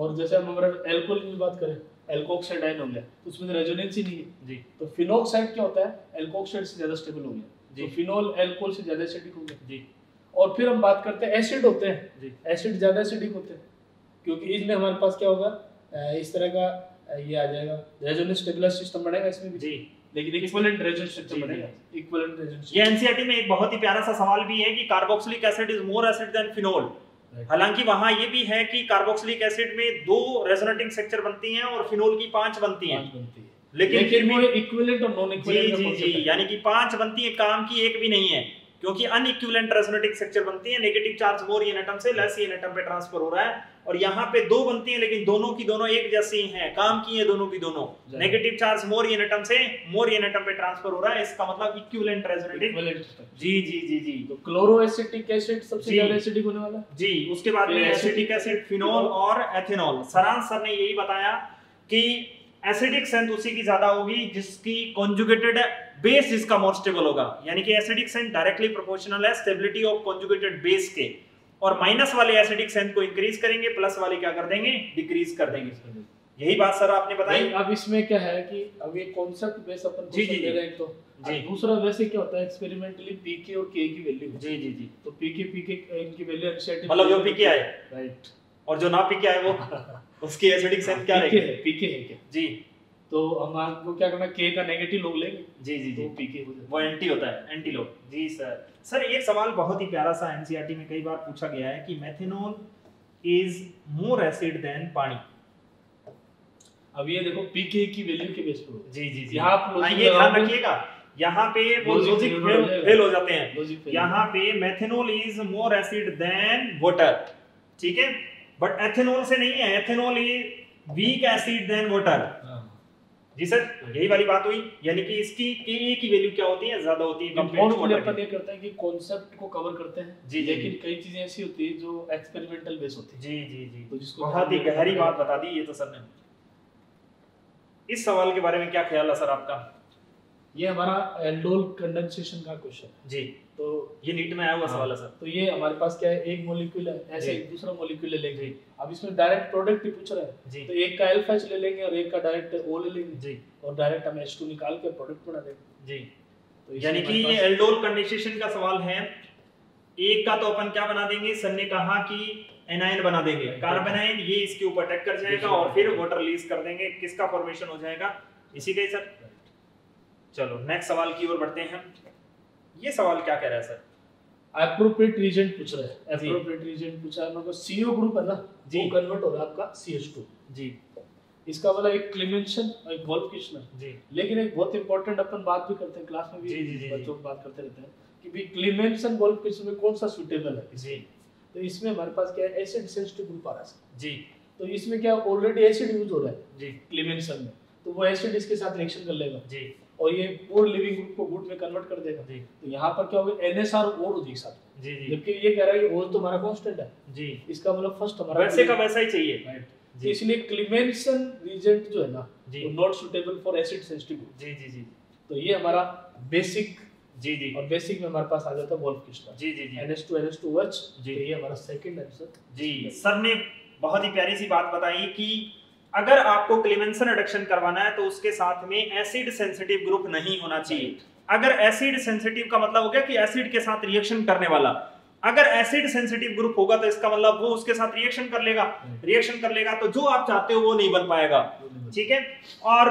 और जैसे हम हमारा एल्कोहल की बात करें, एल्कोक्साइड आयन हो गया तो उसमें रेजोनेंसी नहीं है जी। तो फिनोक्साइड क्या होता है? एल्कोक्साइड से ज्यादा स्टेबल हो गया जी। तो फिनोल एल्कोहल से ज्यादा एसिडिक हो गया जी। और फिर हम बात करते हैं एसिड होते हैं जी। एसिड ज्यादा एसिडिक होते हैं क्योंकि इसमें हमारे पास क्या होगा इस तरह का ये आ जाएगा रेजोनेंस स्टेबुलर सिस्टम बनेगा इसमें भी जी। लेकिन इक्विवेलेंट रेजोनेंस सिस्टम बनेगा, इक्विवेलेंट रेजोनेंस। ये एनसीईआरटी में एक बहुत ही प्यारा सा सवाल भी है कि carboxylic acid is more acid than phenol. हालांकि वहां ये भी है कि कार्बोक्सिलिक एसिड में 2 रेजोनेटिंग स्ट्रक्चर बनती हैं और फिनोल की 5 बनती हैं। लेकिन वो इक्विवेलेंट और नॉन इक्विवेलेंट जी जी, यानी कि 5 बनती हैं, काम की एक भी नहीं है क्योंकि अनइक्विवेलेंट रेजोनेटिंग स्ट्रक्चर बनती है। Negative charge more in atom से लेस इन एटम पे ट्रांसफर हो रहा है और यहाँ पे 2 बनती है लेकिन दोनों की दोनों एक जैसी हैं, काम की है दोनों की दोनों। Negative charge more in atom से मोर इन एटम पे ट्रांसफर हो रहा है, इसका मतलब इक्विवेलेंट रेजोनेटिंग जी जी जी जी। तो क्लोरोएसिटिक एसिड सबसे ज्यादा एसिडिक होने वाला जी, उसके बाद में एसिटिक एसिड, फिनोल और एथेनॉल। सरांश सर ने यही बताया कि एसिडिक स्ट्रेंथ उसी की ज्यादा होगी जिसकी कॉन्जुगेटेड बेस जिसका मोर स्टेबल होगा, यानी कि एसिडिक स्ट्रेंथ डायरेक्टली प्रोपोर्शनल है स्टेबिलिटी ऑफ कॉन्जुगेटेड बेस के। और माइनस वाले एसिडिक स्ट्रेंथ को इंक्रीज करेंगे, प्लस वाले क्या कर देंगे? डिक्रीज कर देंगे। यही बात सर आपने बताई। अब इसमें क्या है कि अब ये कांसेप्ट बेस अपन जी जी ले रहे हैं, तो दूसरा वैसे क्या होता है एक्सपेरिमेंटली पीके और के की वैल्यू जी जी जी। तो पीके इनकी वैल्यू एसिडिक मतलब जो पीके आए राइट और जो ना पीके आए वो उसकी एसिडिक स्ट्रेंथ क्या रहेगी? पीके है क्या जी। तो हम आपको क्या करना, के का नेगेटिव लॉग लेंगे जी जी जी, तो पीके हो जाएगा वो एंटी होता है, एंटी लॉग जी सर। सर एक सवाल बहुत ही प्यारा सा एनसीईआरटी में कई बार पूछा गया है कि methanol is more acid than पानी। अब ये देखो पीके की वैल्यू के बेस पर जी जी जी। आप लोग ये ध्यान रखिएगा यहाँ पे वो लॉजिक फेल हो जाते हैं। यहाँ पे methanol is more acid than water, ठीक है, बट एथेनॉल से नहीं है, ethanol is weak acid than water जी सर। यही वाली बात हुई, यानी कि इसकी के की वैल्यू क्या होती है? ज्यादा होती है कंपेयर टू वाटर। अपन ये करते हैं कि कांसेप्ट को कवर करते हैं जी, लेकिन कई चीजें ऐसी होती है जो एक्सपेरिमेंटल बेस होती है जी जी जी। तो जिसको बहुत ही गहरी बात बता दी ये तो सर ने। इस सवाल के बारे में क्या ख्याल है सर आपका? ये हमारा एल्डोल कंडेंसेशन का क्वेश्चन जी। तो ये नीट में आया हुआ सवाल है सर। तो ये हमारे पास क्या है, एक मॉलिक्यूल है ऐसे एक दूसरा मॉलिक्यूल ले लेंगे। अब इसमें डायरेक्ट प्रोडक्ट ही पूछ रहा है तो एक का एल्फा ले लेंगे और एक का डायरेक्ट ओ ले लेंगे जी। और डायरेक्ट हम H2 निकाल के प्रोडक्ट बना देंगे जी। तो यानी कि ये एल्डोल कंडेंसेशन का सवाल है। एक का तो अपन क्या बना देंगे, सर ने कहा कि एनायन बना देंगे कार्बनायन, ये इसके ऊपर अटैक कर जाएगा और फिर वाटर रिलीज कर देंगे, किसका फॉर्मेशन हो जाएगा इसी का ही सर। चलो नेक्स्ट सवाल की ओर बढ़ते हैं। ये सवाल क्या कह रहा है सर? एप्रोप्रिएट रीजेंट पूछ रहा है। एप्रोप्रिएट रीजेंट पूछा है, मतलब CO ग्रुप है ना जी, वो कन्वर्ट हो रहा है आपका CH2 जी। इसका वाला एक क्लेमेंसन और एक वोल्फ-किशनर जी। लेकिन एक बहुत इंपॉर्टेंट अपन बात भी करते हैं क्लास में भी, बच्चों बात करते रहते हैं कि भी क्लेमेंसन वोल्फ किशनर में कौन सा सूटेबल है जी। तो इसमें हमारे पास क्या है, एसिड सेंसिटिव ग्रुप आ रहा है जी। तो इसमें क्या ऑलरेडी एसिड यूज हो रहा है जी क्लेमेंसन में, तो वो एसिड इसके साथ रिएक्शन कर लेगा जी और ये पूर लिविंग ग्रुप को गुड में कन्वर्ट कर देगा जी। तो यहाँ पर क्या होगा NSR और एक साथ जी, जबकि ये कह रहा है कि और तो हमारा कांस्टेंट है जी, इसका मतलब फर्स्ट हमारा वैसे का वैसा ही चाहिए राइट जी। इसलिए क्लेमेंसन रीजेंट जो है ना वो not suitable for acid sensitive जी जी जी। तो ये हमारा बेसिक जी जी, और बेसिक में हमारे पास आ जाता है वोल्फ-किशनर जी जी जी NH2NH2OH जी। ये हमारा सेकंड आंसर जी। सर ने बहुत ही प्यारी सी बात बताई कि अगर आपको क्लेमेंसन रिडक्शन करवाना है तो उसके साथ में एसिड सेंसिटिव ग्रुप नहीं होना चाहिए। अगर एसिड सेंसिटिव का मतलब हो गया कि एसिड के साथ रिएक्शन करने वाला, अगर एसिड सेंसिटिव ग्रुप होगा तो इसका मतलब वो उसके साथ रिएक्शन कर लेगा तो जो आप चाहते हो वो नहीं बन पाएगा, ठीक है। और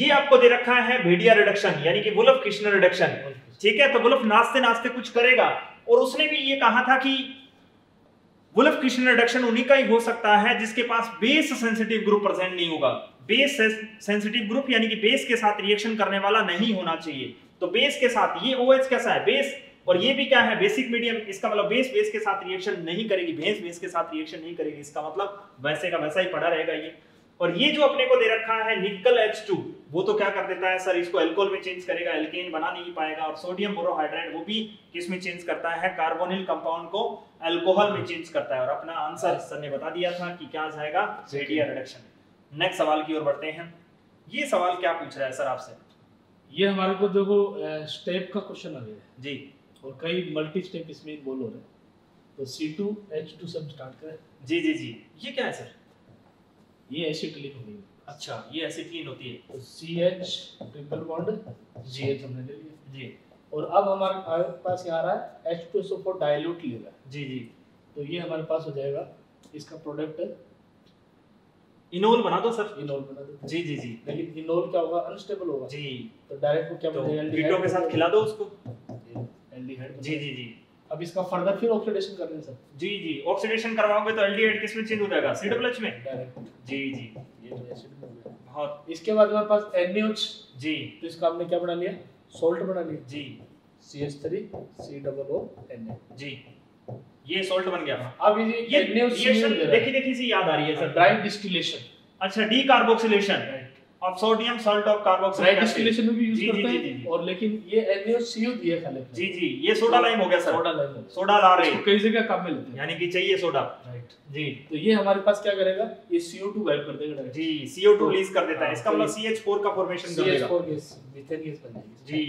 ये आपको दे रखा है भेड़िया रिडक्शन यानी कि वुल्फ-किशनर रिडक्शन, ठीक है। तो वुल्फ नाचते नाचते कुछ करेगा और उसने भी ये कहा था कि वुल्फ-किशनर रिडक्शन उन्हीं का ही हो सकता है जिसके पास बेस सेंसिटिव ग्रुप प्रेजेंट नहीं होगा। बेस सेंसिटिव ग्रुप यानी कि बेस के साथ रिएक्शन करने वाला नहीं होना चाहिए। तो बेस के साथ ये OH कैसा है बेस, और ये भी क्या है बेसिक मीडियम, इसका मतलब बेस के साथ रिएक्शन नहीं करेगी, बेस के साथ रिएक्शन नहीं करेगी, इसका मतलब वैसे का वैसा ही पड़ा रहेगा ये। और ये जो अपने को दे रखा है निकल H2, वो तो क्या कर देता है सर, इसको एल्कोहल में चेंज करेगा, एल्केन बना नहीं पाएगा। और सोडियम बोरोहाइड्रेट वो भी किसमें चेंज करता है, कार्बोनिल कंपाउंड को एल्कोहल में चेंज करता है। और अपना आंसर सर ने बता दिया था कि क्या आ जाएगा रेडिया रिडक्शन। नेक्स्ट सवाल की ओर बढ़ते हैं। ये सवाल क्या पूछ रहा है सर आपसे? ये हमारे को देखो स्टेप का क्वेश्चन आ गया जी और कई मल्टी स्टेप इसमें इन्वॉल्व हो रहे हैं। तो C2H2 सब स्टार्ट करें जी जी जी। ये क्या है सर? ये एसिटिलीन होती है। अच्छा, ये एसिटिलीन होती है। CH ट्रिपल बॉन्ड GH हमने ले लिया जी। और अब हमारे पास क्या आ रहा है H2SO4 डाइल्यूट ले रहा है जी जी। तो ये हमारे पास हो जाएगा इसका प्रोडक्ट इनोल बना दो सर, इनोल बना दो जी जी जी। लेकिन इनोल क्या होगा, अनस्टेबल होगा जी। तो डायरेक्ट को क्या बोलते हैं, कीटो के साथ खिला दो उसको एल्डिहाइड जी जी जी। अब इसका फर्दर फिर ऑक्सीडेशन करते हैं सर जी जी। ऑक्सीडेशन करवाओगे तो एल्डिहाइड किस में चेंज हो जाएगा, CH में डायरेक्ट जी जी। ये एसिड में बहुत। इसके बाद हमारे पास NaOH जी। तो इसका हमने क्या बना लिया, सॉल्ट बना लिया जी, CH3COONA जी। ये सॉल्ट बन गया। अब ये रिएक्शन देखी सी याद आ रही है सर, ड्राई डिस्टिलेशन। अच्छा, decarboxylation of sodium salt of carboxylic acid distillation में भी यूज करते हैं। और लेकिन ये NaCO दिया खाली जी जी। ये सोडा लाइम हो गया सर, सोडा ला रहे हैं कई जगह काम में लेते हैं यानी कि चाहिए सोडा राइट जी। तो ये हमारे पास क्या करेगा, ये CO2 गायब कर देगा जी, CO2 रिलीज कर देता है। इसका मतलब CH4 का फॉर्मेशन कर देगा, CH4 गैस मीथेन गैस बन जाएगी जी।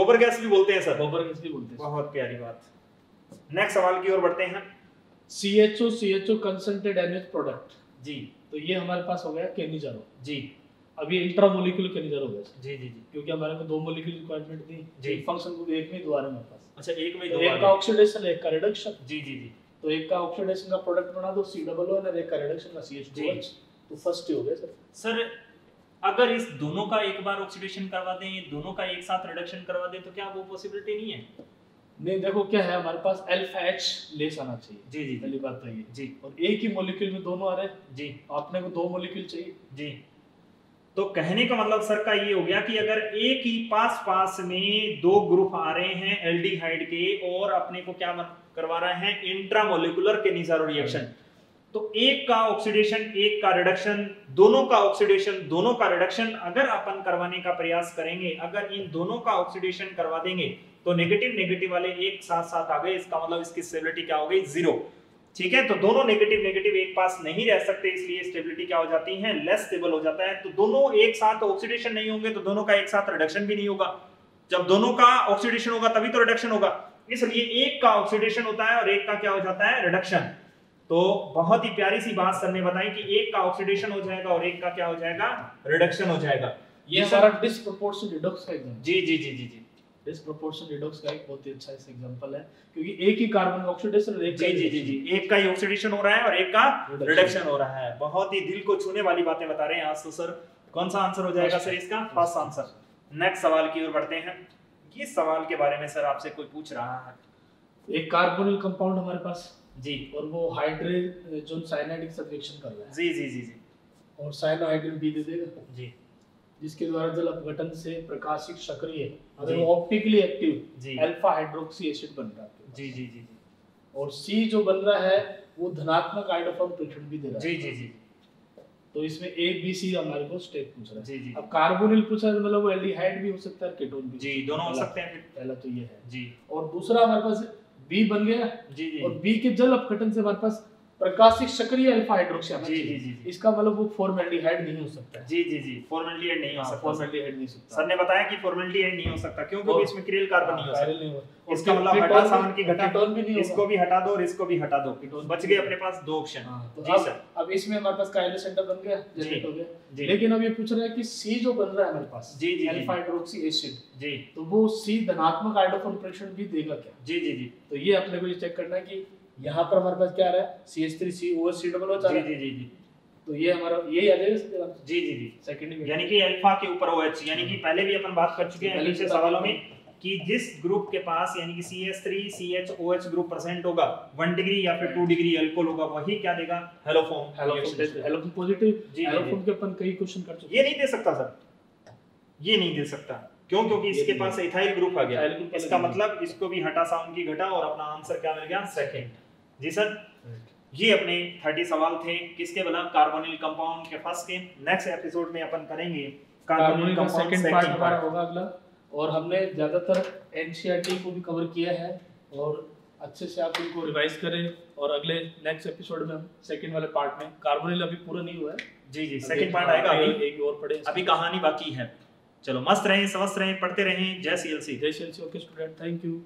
गोबर गैस भी बोलते हैं सर, गोबर गैस भी बोलते हैं। बहुत प्यारी बात। नेक्स्ट सवाल की ओर बढ़ते हैं। CHO कंसंट्रेटेड NH प्रोडक्ट जी। तो ये हमारे पास हो गया कैनिज़ारो जी। अभी इंट्रा मोलिक्यूल कैनिज़ारो गैस जी जी जी, क्योंकि हमारे को दो मोलिक्यूल रिक्वायरमेंट थी जी। फंक्शन को एक में ही दोबारा मेरे पास। अच्छा, एक में ही दोबारा, एक का ऑक्सीडेशन एक का रिडक्शन जी जी जी। तो एक का ऑक्सीडेशन का प्रोडक्ट बना दो COO और एक का रिडक्शन का CH2OH, तो फर्स्ट ही हो गया सर। सर अगर इस दोनों का एक बार ऑक्सीडेशन करवा दें, ये दोनों का एक साथ रिडक्शन करवा दें तो क्या वो पॉसिबिलिटी नहीं है? नहीं, देखो क्या है हमारे पास अल्फा H लेस आना चाहिए जी जी, पहली बात तो ये जी। और एक ही मॉलिक्यूल में दोनों आ रहे हैं जी, आपने को दो मॉलिक्यूल चाहिए जी। तो कहने का मतलब सर का ये हो गया कि अगर एक ही पास में दो ग्रुप आ रहे हैं एल्डिहाइड के और अपने को क्या करवा रहे हैं इंट्रामोलिकुलर कैनिज़ारो रिएक्शन, तो एक का ऑक्सीडेशन एक का रिडक्शन, दोनों का ऑक्सीडेशन दोनों का रिडक्शन अगर अपन करवाने का प्रयास करेंगे, अगर इन दोनों का ऑक्सीडेशन करवा देंगे तो नेगेटिव वाले एक साथ आ गए, इसका मतलब इसकी स्टेबिलिटी क्या हो गई, 0, ठीक है। तो दोनों नेगेटिव एक पास नहीं रह सकते, इसलिए स्टेबिलिटी क्या हो जाती है, लेस स्टेबल हो जाता है। तो दोनों एक साथ ऑक्सीडेशन नहीं होंगे तो दोनों का एक साथ रिडक्शन भी नहीं होगा। जब दोनों का ऑक्सीडेशन होगा तभी तो रिडक्शन होगा, इसलिए एक का ऑक्सीडेशन होता है और एक का क्या हो जाता है, रिडक्शन। तो बहुत ही प्यारी सी बात सर ने बताई कि एक का ऑक्सीडेशन हो जाएगा और एक का क्या हो जाएगा, रिडक्शन हो जाएगा। ये सारा डिस्प्रोपोर्शन रिडॉक्स का एग्जांपल जी जी जी जी जी। डिस्प्रोपोर्शन रिडॉक्स का एक बहुत ही अच्छा एग्जांपल है, क्योंकि एक ही कार्बन ऑक्सीडेशन और एक जी जी जी जी, एक का ही ऑक्सीडेशन हो रहा है और एक का रिडक्शन हो रहा है। बहुत ही दिल को छूने वाली बातें बता रहे हैं आज तो सर। कौन सा आंसर हो जाएगा सर इसका, फर्स्ट आंसर। नेक्स्ट सवाल की ओर बढ़ते हैं। इस सवाल के बारे में सर आपसे कोई पूछ रहा है, एक कार्बोनिल कंपाउंड हमारे पास जी और वो हाइड्रोजन साइनाइड के साथ रिएक्शन कर रहा है जी जी जी जी, और साइनाइड भी दे देगा जी। जिसके द्वारा जल अपघटन से प्रकाशित सक्रिय अगर optically active alpha hydroxy acid बन रहा है। जी जी जी। और सी जो बन रहा है वो धनात्मक आयोडोफॉर्म ट्रीटमेंट भी दे रहा है। जी जी जी। तो इसमें ए बी सी हमारे को स्टेप पूछ रहा है। जी जी। अब कार्बोनिल पूछा है मतलब वो एल्डिहाइड भी हो सकता है केटोन भी। जी दोनों हो सकते हैं। पहला तो ये है। जी। और दूसरा हमारे पास बी बन गया। जी जी। और बी के जल अपघटन से हमारे पास प्रकाशित सक्रिय अल्फा हाइड्रोक्सी आना चाहिए। जी जी जी। इसका मतलब वो फॉर्मेल्डिहाइड नहीं हो सकता। जी जी जी। फॉर्मेल्डिहाइड नहीं हो सकता। फॉर्मेल्डिहाइड नहीं हो सकता। सर ने बताया कि फॉर्मेल्डिहाइड नहीं हो सकता क्योंकि इसमें किरेल कार्बन नहीं हो सकता। इसका मतलब हटा सावन की घटा केटोन भी नहीं होगा। इसको भी हटा दो और इसको भी हटा दो, केटोन बच गए अपने पास दो ऑप्शन। जी सर। अब इसमें हमारे पास कायले सेंटर बन गया, जनरेट हो गया। लेकिन अब ये पूछ रहा है कि C जो बन रहा है हमारे पास अल्फा हाइड्रोक्सी एसिड, जी, तो वो C धनात्मक आयोडोफॉर्म प्रेक्षण भी देगा क्या? जी जी जी। तो ये अपने को ये चेक करना है कि यहाँ पर हमारे पास क्या आ रहा है, CH3COOH आ रहा है। जी जी जी। तो ये हमारा यही आ जाएगा। जी जी जी। सेकंड यानी कि अल्फा के ऊपर OH, यानी कि पहले भी अपन बात कर चुके हैं पिछले सवालों में कि जिस ग्रुप के पास यानी कि CH3COOH ग्रुप परसेंट होगा 1 डिग्री या फिर 2 डिग्री अल्कोहल होगा, वही क्या देगा हेलोफॉर्म। Haloform positive. हेलोफॉर्म के अपन कई क्वेश्चन कर चुके। ये नहीं दे सकता सर, ये नहीं दे सकता क्यों? क्योंकि इसके पास एथाइल ग्रुप आ गया। इसका मतलब इसको भी हटा साउंड की घटा और अपना आंसर क्या मिल गया, सेकंड। जी सर। ये अपने 30 सवाल थे किसके बना कार्बोनिल कंपाउंड के फर्स्ट के। नेक्स्ट एपिसोड में अपन करेंगे कार्बोनिल का सेकंड पार्ट हमारा होगा अगला। और हमने ज्यादातर एनसीईआरटी को भी कवर किया है और अच्छे से आप इनको रिवाइज करें और अगले नेक्स्ट एपिसोड में हम सेकंड वाले पार्ट में कार्बोनिल अभी पूरा नहीं हुआ है। जी जी। सेकंड पार्ट आएगा, अभी एक और पढ़े, अभी कहानी बाकी है। चलो मस्त रहें, स्वस्थ रहें, पढ़ते रहें। जय सीएलसी। जय CLC. Okay student, thank you.